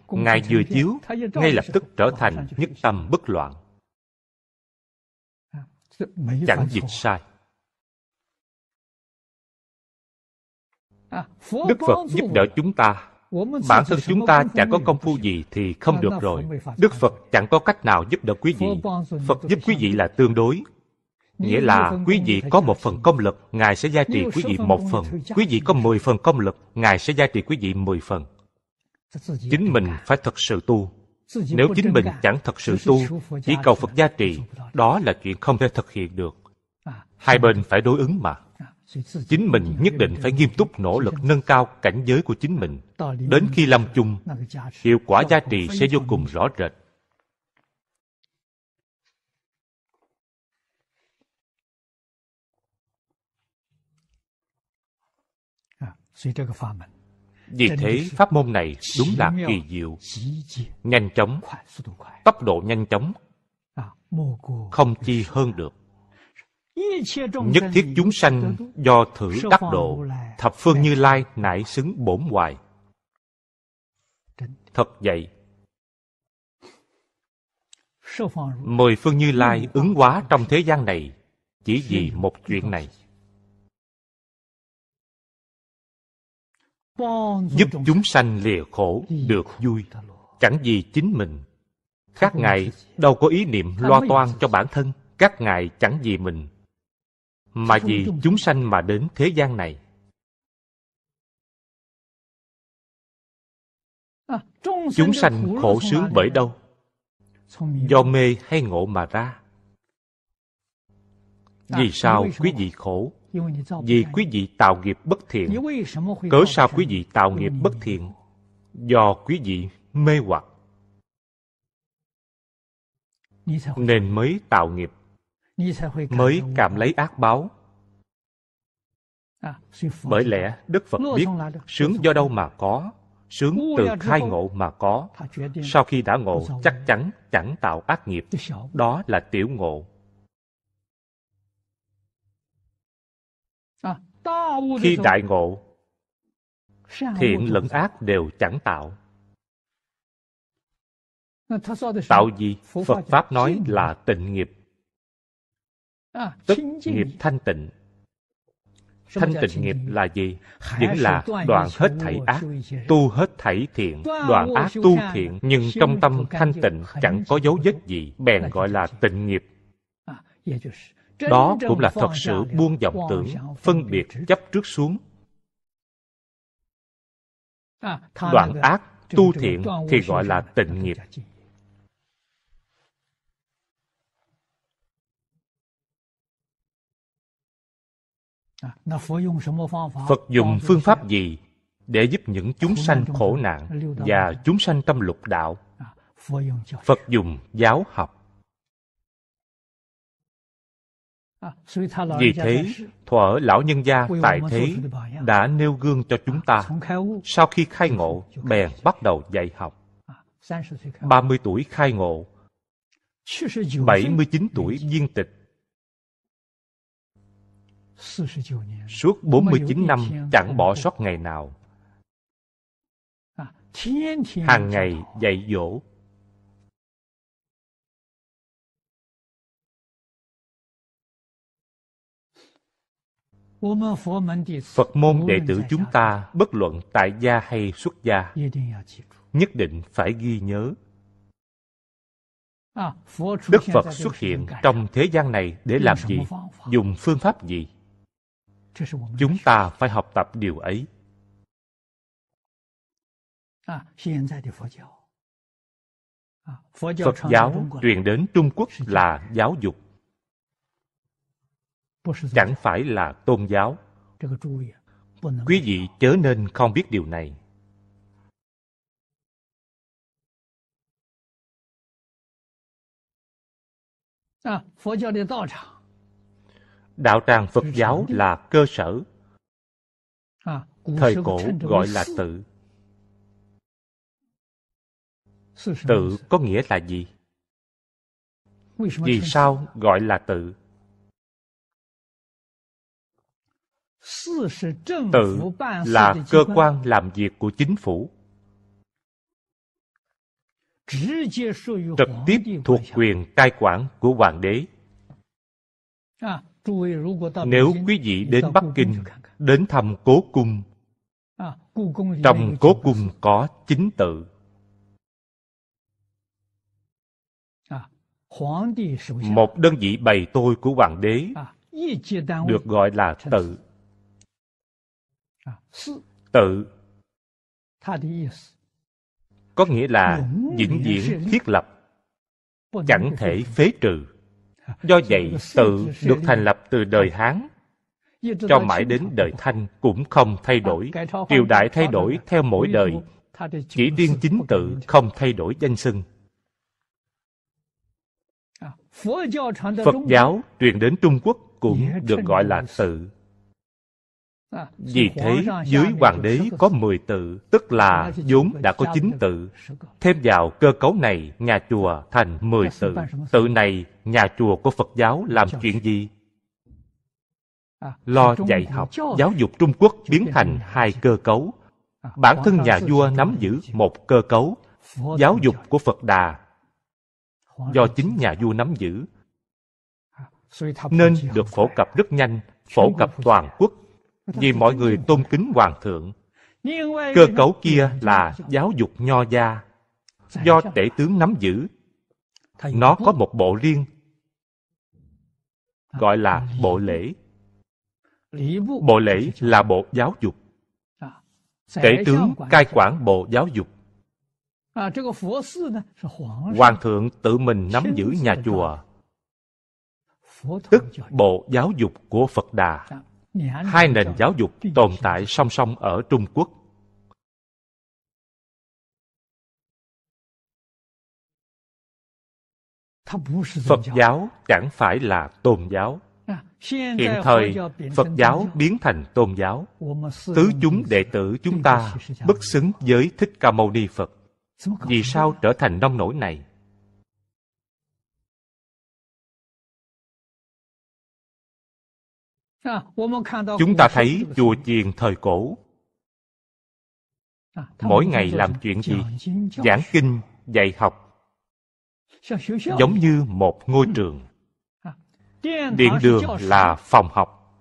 Ngài vừa chiếu ngay lập tức trở thành nhất tâm bất loạn, chẳng dịch sai. Đức Phật giúp đỡ chúng ta, bản thân chúng ta chẳng có công phu gì thì không được rồi. Đức Phật chẳng có cách nào giúp đỡ quý vị. Phật giúp quý vị là tương đối, nghĩa là quý vị có 1 phần công lực, Ngài sẽ gia trì quý vị 1 phần. Quý vị có 10 phần công lực, Ngài sẽ gia trì quý vị 10 phần. Chính mình phải thật sự tu. Nếu chính mình chẳng thật sự tu, chỉ cầu Phật gia trì, đó là chuyện không thể thực hiện được. Hai bên phải đối ứng mà. Chính mình nhất định phải nghiêm túc nỗ lực nâng cao cảnh giới của chính mình. Đến khi lâm chung, hiệu quả gia trì sẽ vô cùng rõ rệt. Vì thế, pháp môn này đúng là kỳ diệu, nhanh chóng, tốc độ nhanh chóng, không chi hơn được. Nhất thiết chúng sanh do thử đắc độ, thập phương Như Lai nải xứng bổn hoài. Thật vậy, 10 phương Như Lai ứng hóa trong thế gian này chỉ vì một chuyện này: giúp chúng sanh lìa khổ được vui. Chẳng vì chính mình, các ngài đâu có ý niệm lo toan cho bản thân. Các ngài chẳng vì mình, mà vì chúng sanh mà đến thế gian này. Chúng sanh khổ sướng bởi đâu? Do mê hay ngộ mà ra. Vì sao quý vị khổ? Vì quý vị tạo nghiệp bất thiện. Cớ sao quý vị tạo nghiệp bất thiện? Do quý vị mê hoặc. nên mới tạo nghiệp, mới cảm lấy ác báo. Bởi lẽ Đức Phật biết sướng do đâu mà có, sướng từ khai ngộ mà có. Sau khi đã ngộ chắc chắn chẳng tạo ác nghiệp, đó là tiểu ngộ. Khi đại ngộ, thiện lẫn ác đều chẳng tạo. Tạo gì? Phật Pháp nói là tịnh nghiệp, tức nghiệp thanh tịnh. Thanh tịnh nghiệp là gì? Vẫn là đoạn hết thảy ác, tu hết thảy thiện, đoạn ác tu thiện, nhưng trong tâm thanh tịnh chẳng có dấu vết gì, bèn gọi là tịnh nghiệp. Đó cũng là thật sự buông vọng tưởng, phân biệt chấp trước xuống. Đoạn ác tu thiện thì gọi là tịnh nghiệp. Phật dùng phương pháp gì để giúp những chúng sanh khổ nạn và chúng sanh trong lục đạo? Phật dùng giáo học. Vì thế, thuở lão nhân gia tại thế đã nêu gương cho chúng ta. Sau khi khai ngộ, bèn bắt đầu dạy học. 30 tuổi khai ngộ, 79 tuổi viên tịch. Suốt 49 năm chẳng bỏ sót ngày nào. Hàng ngày dạy dỗ. Phật môn đệ tử chúng ta, bất luận tại gia hay xuất gia, nhất định phải ghi nhớ. Đức Phật xuất hiện trong thế gian này để làm gì? Dùng phương pháp gì? Chúng ta phải học tập điều ấy. Phật giáo truyền đến Trung Quốc là giáo dục, chẳng phải là tôn giáo. Quý vị chớ nên không biết điều này. Đạo tràng Phật giáo là cơ sở, thời cổ gọi là tự. Tự có nghĩa là gì? Vì sao gọi là tự? Tự là cơ quan làm việc của chính phủ, trực tiếp thuộc quyền cai quản của hoàng đế. Nếu quý vị đến Bắc Kinh, đến thăm Cố Cung, trong Cố Cung có chính tự. Một đơn vị bày tôi của hoàng đế được gọi là tự. Tự có nghĩa là vĩnh viễn thiết lập, chẳng thể phế trừ. Do vậy, tự được thành lập từ đời Hán cho mãi đến đời Thanh cũng không thay đổi. Triều đại thay đổi theo mỗi đời, chỉ riêng chính tự không thay đổi danh xưng. Phật giáo truyền đến Trung Quốc cũng được gọi là tự. Vì thế, dưới hoàng đế có 10 tự, tức là vốn đã có 9 tự. Thêm vào cơ cấu này, nhà chùa thành 10 tự. Tự này, nhà chùa của Phật giáo làm chuyện gì? Lo dạy học. Giáo dục Trung Quốc biến thành 2 cơ cấu. Bản thân nhà vua nắm giữ một cơ cấu. Giáo dục của Phật Đà do chính nhà vua nắm giữ, nên được phổ cập rất nhanh, phổ cập toàn quốc. Vì mọi người tôn kính hoàng thượng. Cơ cấu kia là giáo dục nho gia, do tể tướng nắm giữ. Nó có một bộ riêng, gọi là bộ lễ. Bộ lễ là bộ giáo dục. Tể tướng cai quản bộ giáo dục. Hoàng thượng tự mình nắm giữ nhà chùa, tức bộ giáo dục của Phật Đà. Hai nền giáo dục tồn tại song song ở Trung Quốc. Phật giáo chẳng phải là tôn giáo. Hiện thời, Phật giáo biến thành tôn giáo. Tứ chúng đệ tử chúng ta bất xứng với Thích Ca Mâu Ni Phật. Vì sao trở thành nông nổi này? Chúng ta thấy chùa chiền thời cổ, mỗi ngày làm chuyện gì? Giảng kinh, dạy học, giống như một ngôi trường. Điện đường là phòng học.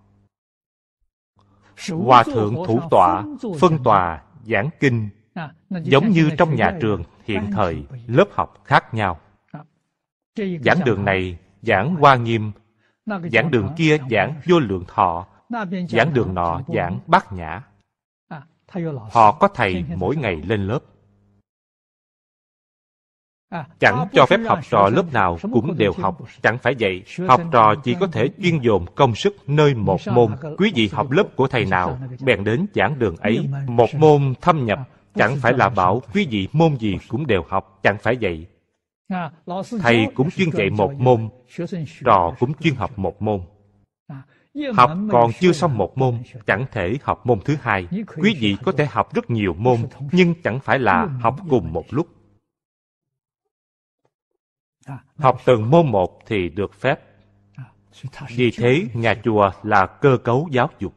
Hòa thượng thủ tọa, phân tòa, giảng kinh, giống như trong nhà trường hiện thời, lớp học khác nhau. Giảng đường này giảng Hoa Nghiêm, giảng đường kia giảng Vô Lượng Thọ, giảng đường nọ giảng Bát Nhã. Họ có thầy mỗi ngày lên lớp. Chẳng cho phép học trò lớp nào cũng đều học, chẳng phải vậy. Học trò chỉ có thể chuyên dồn công sức nơi một môn. Quý vị học lớp của thầy nào, bèn đến giảng đường ấy. Một môn thâm nhập, chẳng phải là bảo quý vị môn gì cũng đều học, chẳng phải vậy. Thầy cũng chuyên dạy một môn, trò cũng chuyên học một môn. Học còn chưa xong một môn, chẳng thể học môn thứ hai. Quý vị có thể học rất nhiều môn, nhưng chẳng phải là học cùng một lúc. Học từng môn một thì được phép. Vì thế, nhà chùa là cơ cấu giáo dục.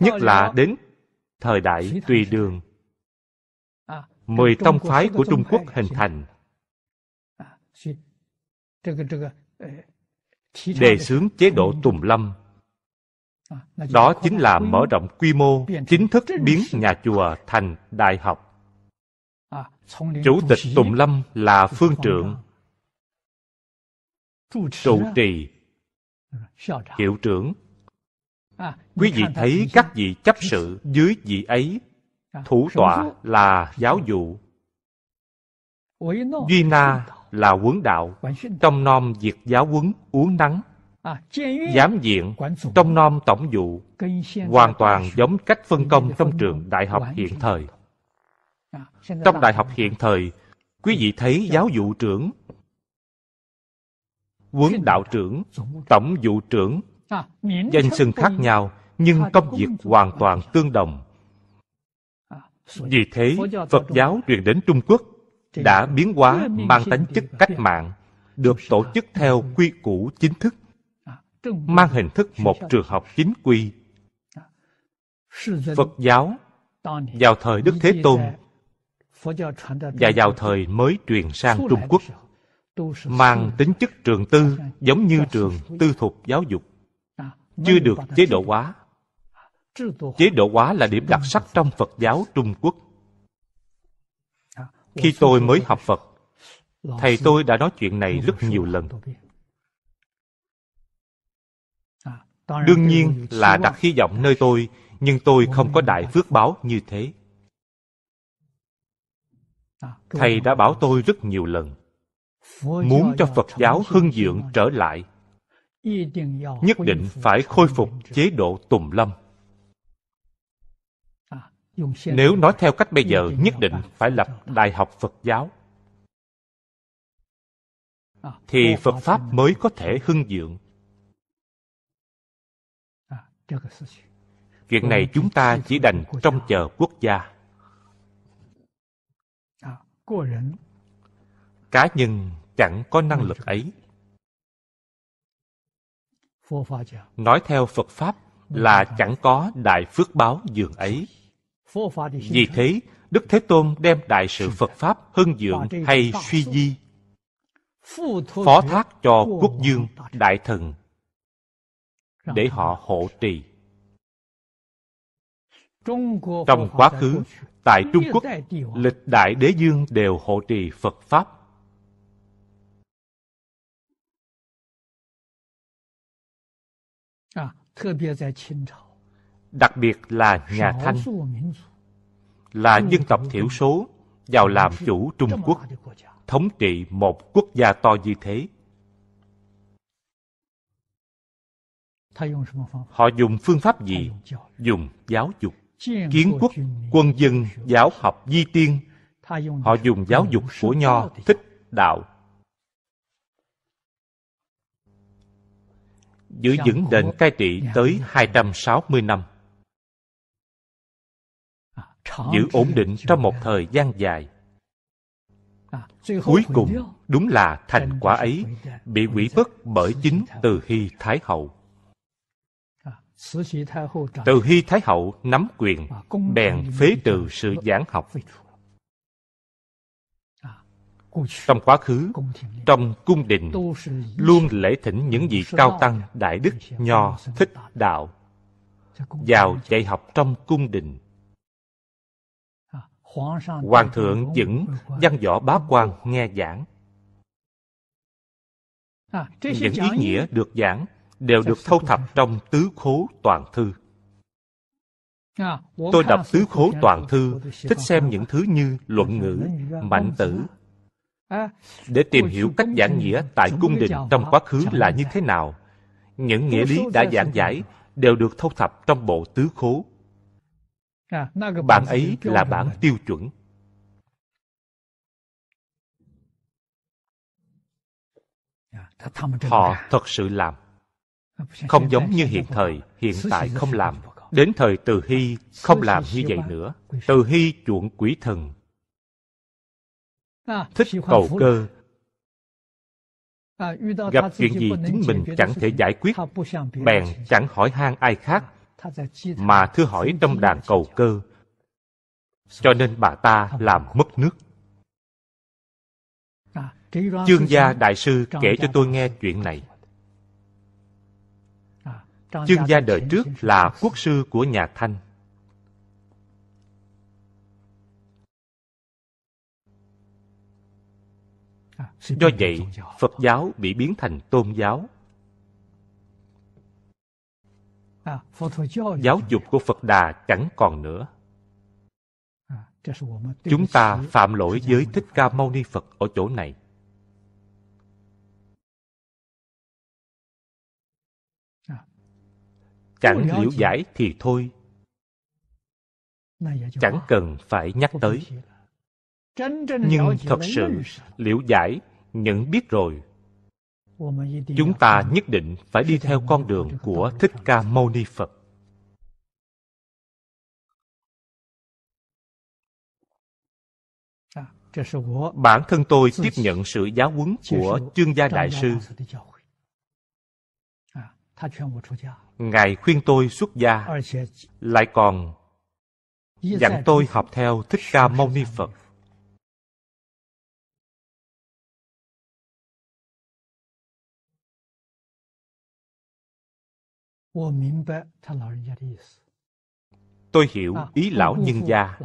Nhất là đến thời đại Tùy Đường, 10 tông phái của Trung Quốc hình thành. Đề xướng chế độ Tùng Lâm. Đó chính là mở rộng quy mô, chính thức biến nhà chùa thành đại học. Chủ tịch Tùng Lâm là phương trượng, trụ trì, hiệu trưởng. Quý vị thấy các vị chấp sự dưới vị ấy, thủ tọa là giáo vụ, duy na là huấn đạo, trong nom việc giáo huấn, uốn nắn, giám diện, trong nom tổng vụ, hoàn toàn giống cách phân công trong trường đại học hiện thời. Trong đại học hiện thời, quý vị thấy giáo vụ trưởng, huấn đạo trưởng, tổng vụ trưởng, danh xưng khác nhau, nhưng công việc hoàn toàn tương đồng. Vì thế, Phật giáo truyền đến Trung Quốc đã biến hóa mang tính chất cách mạng, được tổ chức theo quy củ chính thức, mang hình thức một trường học chính quy. Phật giáo vào thời Đức Thế Tôn và vào thời mới truyền sang Trung Quốc mang tính chất trường tư, giống như trường tư thục giáo dục, chưa được chế độ hóa. Chế độ hóa là điểm đặc sắc trong Phật giáo Trung Quốc. Khi tôi mới học Phật, thầy tôi đã nói chuyện này rất nhiều lần. Đương nhiên là đặt hy vọng nơi tôi, nhưng tôi không có đại phước báo như thế. Thầy đã bảo tôi rất nhiều lần, muốn cho Phật giáo hưng vượng trở lại, nhất định phải khôi phục chế độ Tùng Lâm. Nếu nói theo cách bây giờ, nhất định phải lập đại học Phật giáo, thì Phật Pháp mới có thể hưng vượng. Chuyện này chúng ta chỉ đành trông chờ quốc gia. Cá nhân chẳng có năng lực ấy. Nói theo Phật Pháp là chẳng có đại phước báo dường ấy. Vì thế, Đức Thế Tôn đem đại sự Phật Pháp hưng vượng hay suy di phó thác cho quốc vương, đại thần, để họ hộ trì. Trong quá khứ, tại Trung Quốc, lịch đại đế vương đều hộ trì Phật Pháp. Đặc biệt là nhà Thanh, là dân tộc thiểu số, vào làm chủ Trung Quốc, thống trị một quốc gia to như thế. Họ dùng phương pháp gì? Dùng giáo dục. Kiến quốc, quân dân, giáo học di tiên. Họ dùng giáo dục của Nho, Thích, Đạo. giữ vững nền cai trị tới 260 năm, giữ ổn định trong một thời gian dài. Cuối cùng, đúng là thành quả ấy bị hủy mất bởi chính Từ Hy Thái Hậu. Từ Hy Thái Hậu nắm quyền, bèn phế trừ sự giảng học. Trong quá khứ, trong cung đình, luôn lễ thỉnh những vị cao tăng đại đức Nho Thích Đạo vào dạy học trong cung đình. Hoàng thượng dẫn văn võ bá quan nghe giảng. Những ý nghĩa được giảng đều được thâu thập trong Tứ Khố Toàn Thư. Tôi đọc Tứ Khố Toàn Thư, thích xem những thứ như Luận Ngữ, Mạnh Tử, để tìm hiểu cách giảng nghĩa tại cung đình trong quá khứ là như thế nào. Những nghĩa lý đã giảng giải đều được thâu thập trong bộ Tứ Khố. Bản ấy là bản tiêu chuẩn. Họ thật sự làm, không giống như hiện thời. Hiện tại không làm, đến thời Từ Hy không làm như vậy nữa. Từ Hy chuộng quỷ thần, thích cầu cơ, gặp chuyện gì chính mình chẳng thể giải quyết, bèn chẳng hỏi han ai khác mà thưa hỏi trong đàn cầu cơ, cho nên bà ta làm mất nước. Chương Gia đại sư kể cho tôi nghe chuyện này. Chương Gia đời trước là quốc sư của nhà Thanh. Do vậy, Phật giáo bị biến thành tôn giáo. Giáo dục của Phật Đà chẳng còn nữa. Chúng ta phạm lỗi với Thích Ca Mâu Ni Phật ở chỗ này. Chẳng hiểu giải thì thôi, chẳng cần phải nhắc tới. Nhưng thật sự liễu giải, nhận biết rồi, chúng ta nhất định phải đi theo con đường của Thích Ca Mâu Ni Phật. Bản thân tôi tiếp nhận sự giáo huấn của Chương Gia đại sư. Ngài khuyên tôi xuất gia, lại còn dặn tôi học theo Thích Ca Mâu Ni Phật. Tôi hiểu ý lão nhân gia,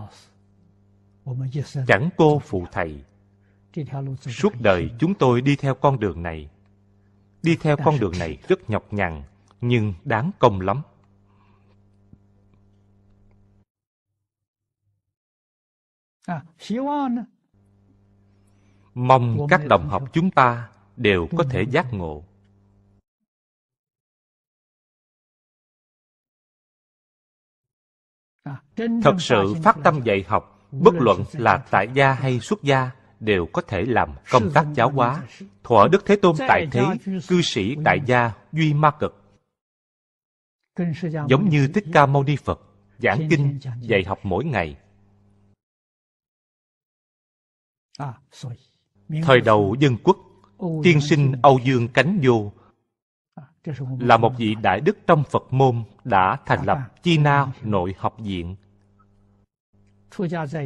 chẳng cô phụ thầy. Suốt đời chúng tôi đi theo con đường này. Đi theo con đường này rất nhọc nhằn, nhưng đáng công lắm. Mong các đồng học chúng ta đều có thể giác ngộ. Thật sự phát tâm dạy học, bất luận là tại gia hay xuất gia, đều có thể làm công tác giáo hóa. Thuở Đức Thế Tôn tại thế, cư sĩ tại gia Duy Ma Cật, giống như Thích Ca Mâu Ni Phật, giảng kinh, dạy học mỗi ngày. Thời đầu dân quốc, tiên sinh Âu Dương Cánh Vô là một vị đại đức trong Phật môn, đã thành lập Chi Na Nội Học Viện,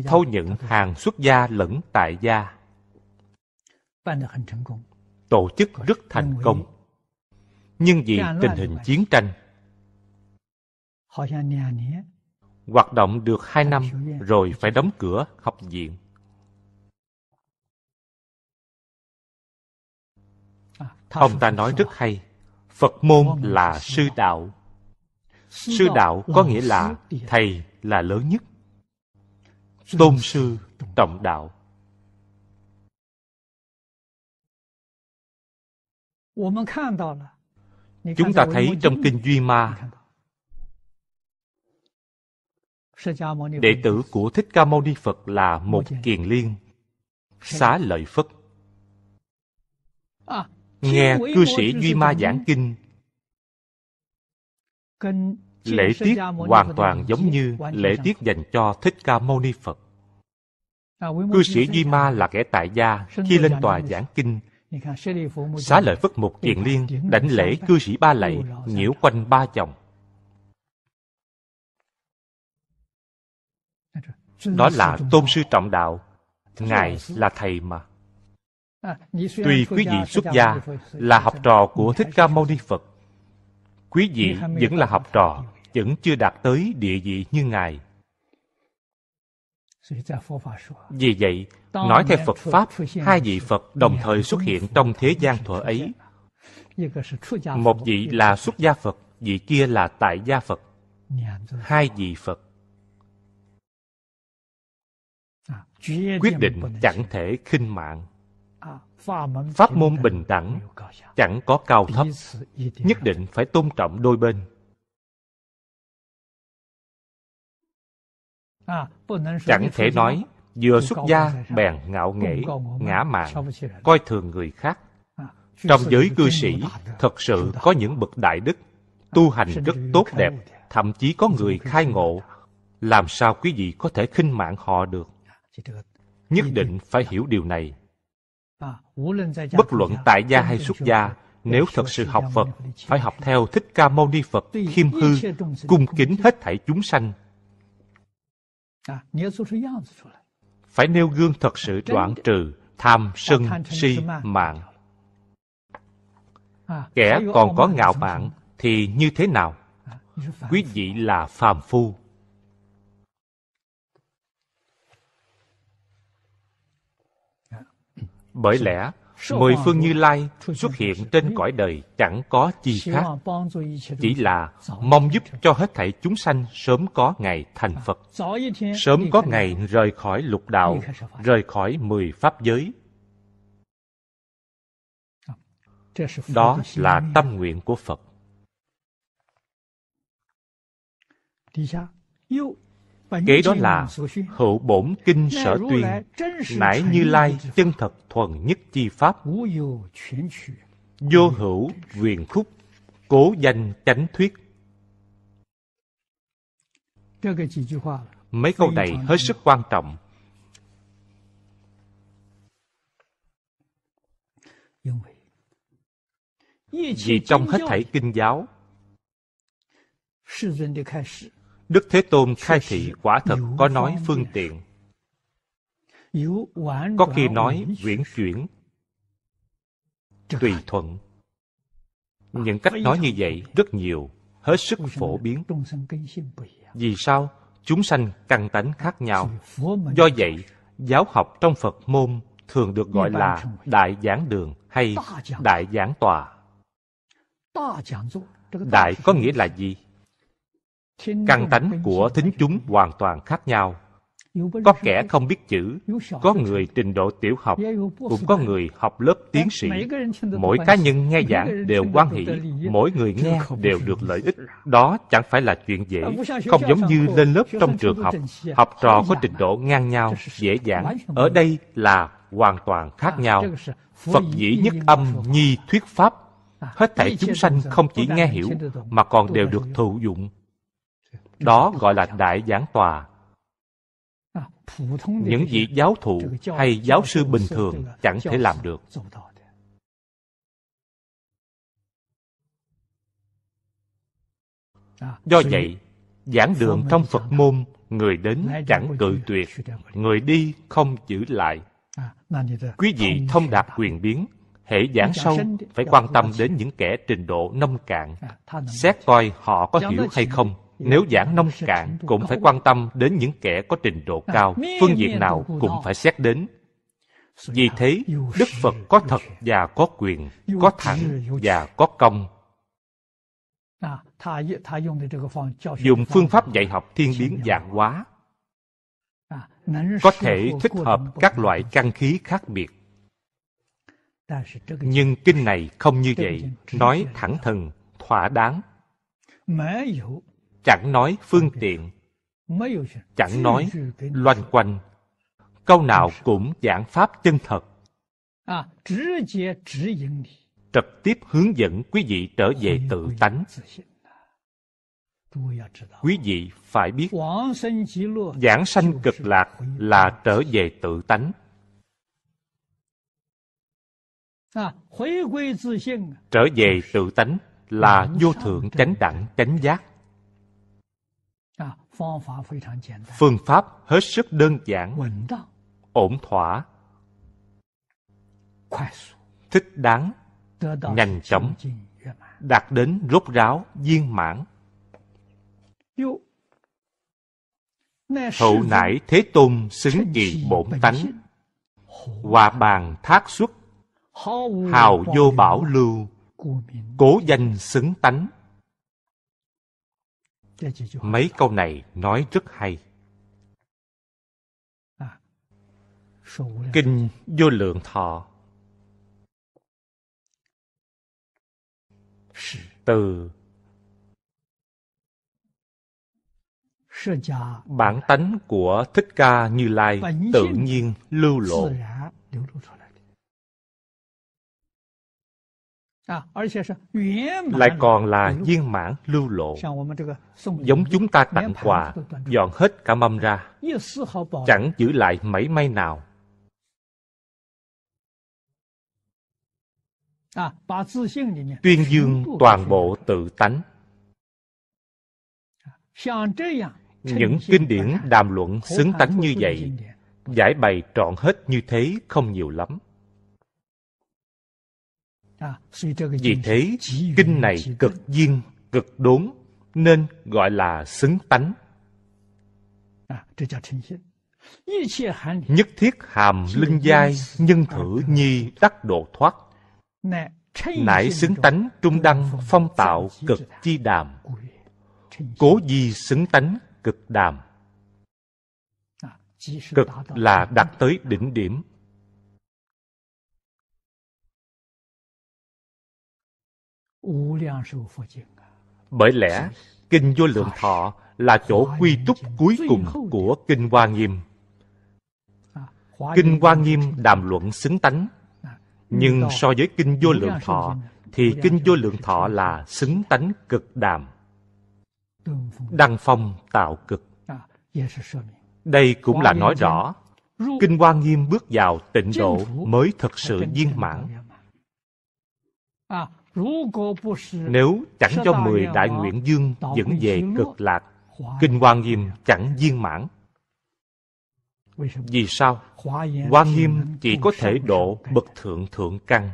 thâu nhận hàng xuất gia lẫn tại gia, tổ chức rất thành công. Nhưng vì tình hình chiến tranh, hoạt động được 2 năm rồi phải đóng cửa học viện. Ông ta nói rất hay, Phật môn là sư đạo. Sư đạo có nghĩa là thầy là lớn nhất, tôn sư trọng đạo. Chúng ta thấy trong kinh Duy Ma, đệ tử của Thích Ca Mâu Ni Phật là Một Kiền Liên, Xá Lợi Phất. Nghe cư sĩ Duy Ma giảng kinh, Lễ tiết hoàn toàn giống như lễ tiết dành cho Thích Ca Mâu Ni Phật. Cư sĩ Duy Ma là kẻ tại gia, khi lên tòa giảng kinh, Xá Lợi Phất Mục Kiền Liên đảnh lễ cư sĩ Ba Lạy, nhiễu quanh ba vòng. Đó là tôn sư trọng đạo, ngài là thầy mà. Tuy quý vị xuất gia là học trò của Thích Ca Mâu Ni Phật, quý vị vẫn là học trò, vẫn chưa đạt tới địa vị như ngài. Vì vậy, nói theo Phật Pháp, hai vị Phật đồng thời xuất hiện trong thế gian thuở ấy. Một vị là xuất gia Phật, vị kia là tại gia Phật. Hai vị Phật. Quyết định chẳng thể khinh mạn. Pháp môn bình đẳng, chẳng có cao thấp, nhất định phải tôn trọng đôi bên. Chẳng thể nói vừa xuất gia bèn ngạo nghễ, ngã mạn, coi thường người khác. Trong giới cư sĩ, thật sự có những bậc đại đức, tu hành rất tốt đẹp, thậm chí có người khai ngộ. Làm sao quý vị có thể khinh mạn họ được? Nhất định phải hiểu điều này. Bất luận tại gia hay xuất gia, nếu thật sự học Phật, phải học theo Thích Ca Mâu Ni Phật, khiêm hư, cung kính hết thảy chúng sanh. Phải nêu gương thật sự đoạn trừ tham, sân, si, mạn. Kẻ còn có ngạo mạn thì như thế nào? Quý vị là phàm phu. Bởi lẽ, mười phương Như Lai xuất hiện trên cõi đời chẳng có chi khác, chỉ là mong giúp cho hết thảy chúng sanh sớm có ngày thành Phật, sớm có ngày rời khỏi lục đạo, rời khỏi mười pháp giới. Đó là tâm nguyện của Phật. Kế đó là hữu bổn kinh sở tuyên, nãi Như Lai chân thật thuần nhất chi pháp, vô hữu huyền khúc, cố danh chánh thuyết. Mấy câu này hết sức quan trọng. Vì trong hết thảy kinh giáo, Đức Thế Tôn khai thị quả thật có nói phương tiện, có khi nói uyển chuyển, tùy thuận. Những cách nói như vậy rất nhiều, hết sức phổ biến. Vì sao? Chúng sanh căn tánh khác nhau. Do vậy, giáo học trong Phật môn thường được gọi là đại giảng đường hay đại giảng tòa. Đại có nghĩa là gì? Căn tánh của thính chúng hoàn toàn khác nhau. Có kẻ không biết chữ, có người trình độ tiểu học, cũng có người học lớp tiến sĩ. Mỗi cá nhân nghe giảng đều hoan hỷ, mỗi người nghe đều được lợi ích. Đó chẳng phải là chuyện dễ, không giống như lên lớp trong trường học, học trò có trình độ ngang nhau, dễ dàng. Ở đây là hoàn toàn khác nhau. Phật dĩ nhất âm nhi thuyết pháp, hết thảy chúng sanh không chỉ nghe hiểu mà còn đều được thụ dụng. Đó gọi là đại giảng tòa. Những vị giáo thụ hay giáo sư bình thường chẳng thể làm được. Do vậy, giảng đường trong Phật môn, người đến chẳng cự tuyệt, người đi không giữ lại. Quý vị thông đạt quyền biến, hễ giảng sâu phải quan tâm đến những kẻ trình độ nông cạn, xét coi họ có hiểu hay không. Nếu giảng nông cạn cũng phải quan tâm đến những kẻ có trình độ cao, phương diện nào cũng phải xét đến. Vì thế, Đức Phật có thật và có quyền, có thẳng và có công. Dùng phương pháp dạy học thiên biến vạn hóa, có thể thích hợp các loại căn khí khác biệt. Nhưng kinh này không như vậy, nói thẳng thừng, thỏa đáng. Chẳng nói phương tiện, chẳng nói loanh quanh, câu nào cũng giảng pháp chân thật. Trực tiếp hướng dẫn quý vị trở về tự tánh. Quý vị phải biết, giảng sanh cực lạc là trở về tự tánh. Trở về tự tánh là vô thượng chánh đẳng chánh giác. Phương pháp hết sức đơn giản, ổn thỏa, thích đáng, nhanh chóng, đạt đến rốt ráo viên mãn. Hậu nải Thế Tôn xứng kỳ bổn tánh, hòa bàn thác xuất, hào vô bảo lưu, cố danh xứng tánh. Mấy câu này nói rất hay. Kinh Vô Lượng Thọ từ bản tánh của Thích Ca Như Lai tự nhiên lưu lộ. Lại còn là viên mãn lưu lộ. Giống chúng ta tặng quà, dọn hết cả mâm ra, chẳng giữ lại mảy may nào. Tuyên dương toàn bộ tự tánh. Những kinh điển đàm luận xứng tánh như vậy, giải bày trọn hết như thế không nhiều lắm. Vì thế, kinh này cực duyên, cực đốn, nên gọi là xứng tánh. Nhất thiết hàm linh giai, nhân thử nhi đắc độ thoát. Nải xứng tánh trung đăng phong tạo cực chi đàm. Cố di xứng tánh cực đàm. Cực là đạt tới đỉnh điểm. Bởi lẽ, Kinh Vô Lượng Thọ là chỗ quy túc cuối cùng của Kinh Hoa Nghiêm. Kinh Hoa Nghiêm đàm luận xứng tánh, nhưng so với Kinh Vô Lượng Thọ, thì Kinh Vô Lượng Thọ là xứng tánh cực đàm, đăng phong tạo cực. Đây cũng là nói rõ, Kinh Hoa Nghiêm bước vào tịnh độ mới thực sự viên mãn. Nếu chẳng cho 10 đại nguyện vương dẫn về cực lạc, Kinh Hoa Nghiêm chẳng viên mãn. Vì sao? Hoa Nghiêm chỉ có thể độ bậc thượng thượng căn.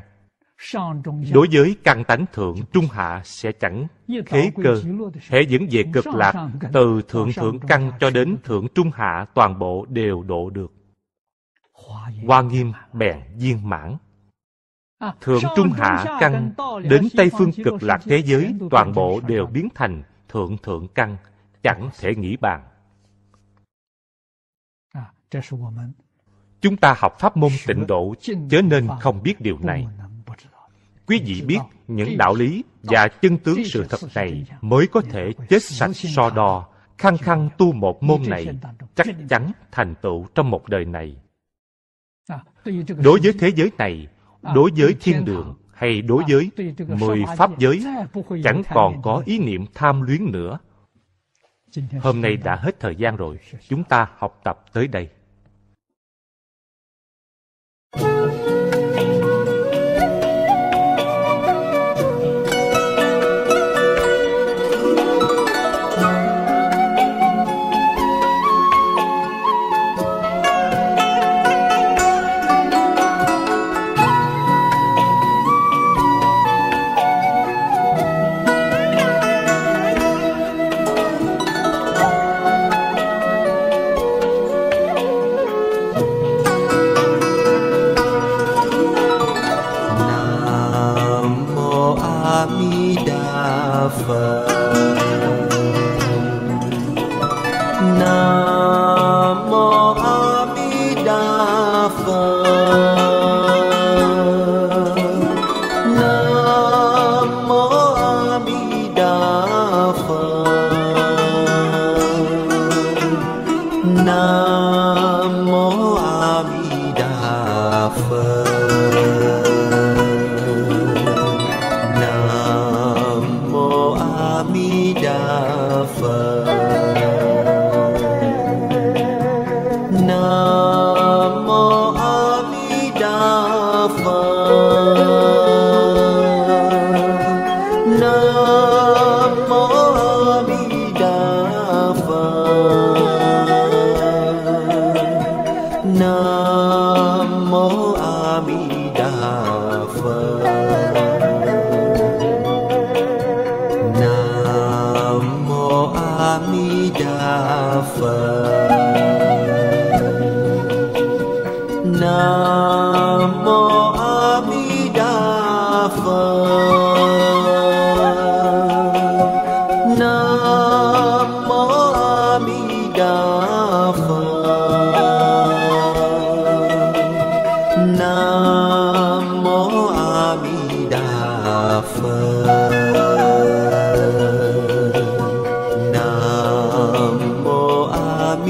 Đối với căn tánh thượng trung hạ sẽ chẳng khế cơ. Hễ dẫn về cực lạc, từ thượng thượng căn cho đến thượng trung hạ toàn bộ đều độ được. Hoa Nghiêm bèn viên mãn. Thượng trung hạ căn đến Tây Phương Cực Lạc thế giới toàn bộ đều biến thành thượng thượng căn, chẳng thể nghĩ bàn. Chúng ta học pháp môn tịnh độ chớ nên không biết điều này. Quý vị biết những đạo lý và chân tướng sự thật này mới có thể chết sạch so đo, khăng khăng tu một môn này, chắc chắn thành tựu trong một đời này. Đối với thế giới này, đối với thiên đường hay đối với 10 pháp giới, chẳng còn có ý niệm tham luyến nữa. Hôm nay đã hết thời gian rồi, chúng ta học tập tới đây. Nam Mô A Di Đà Phật. Nam Mô A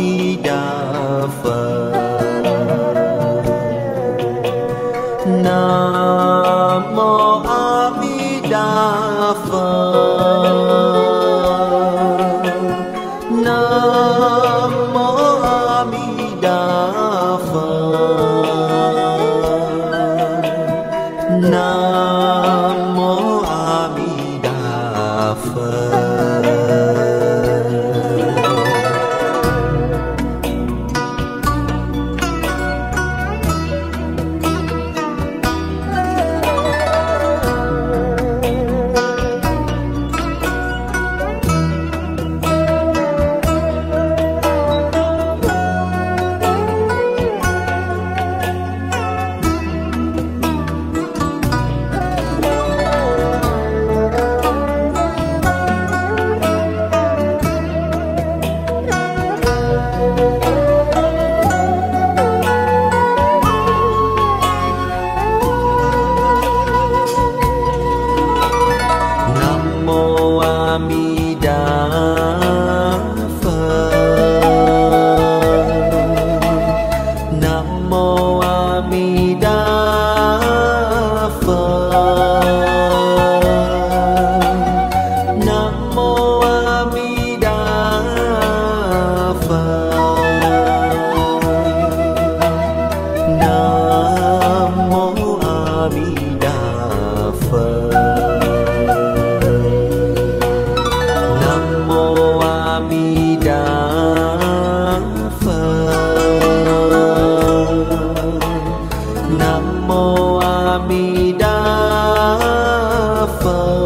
Di Đà Phật.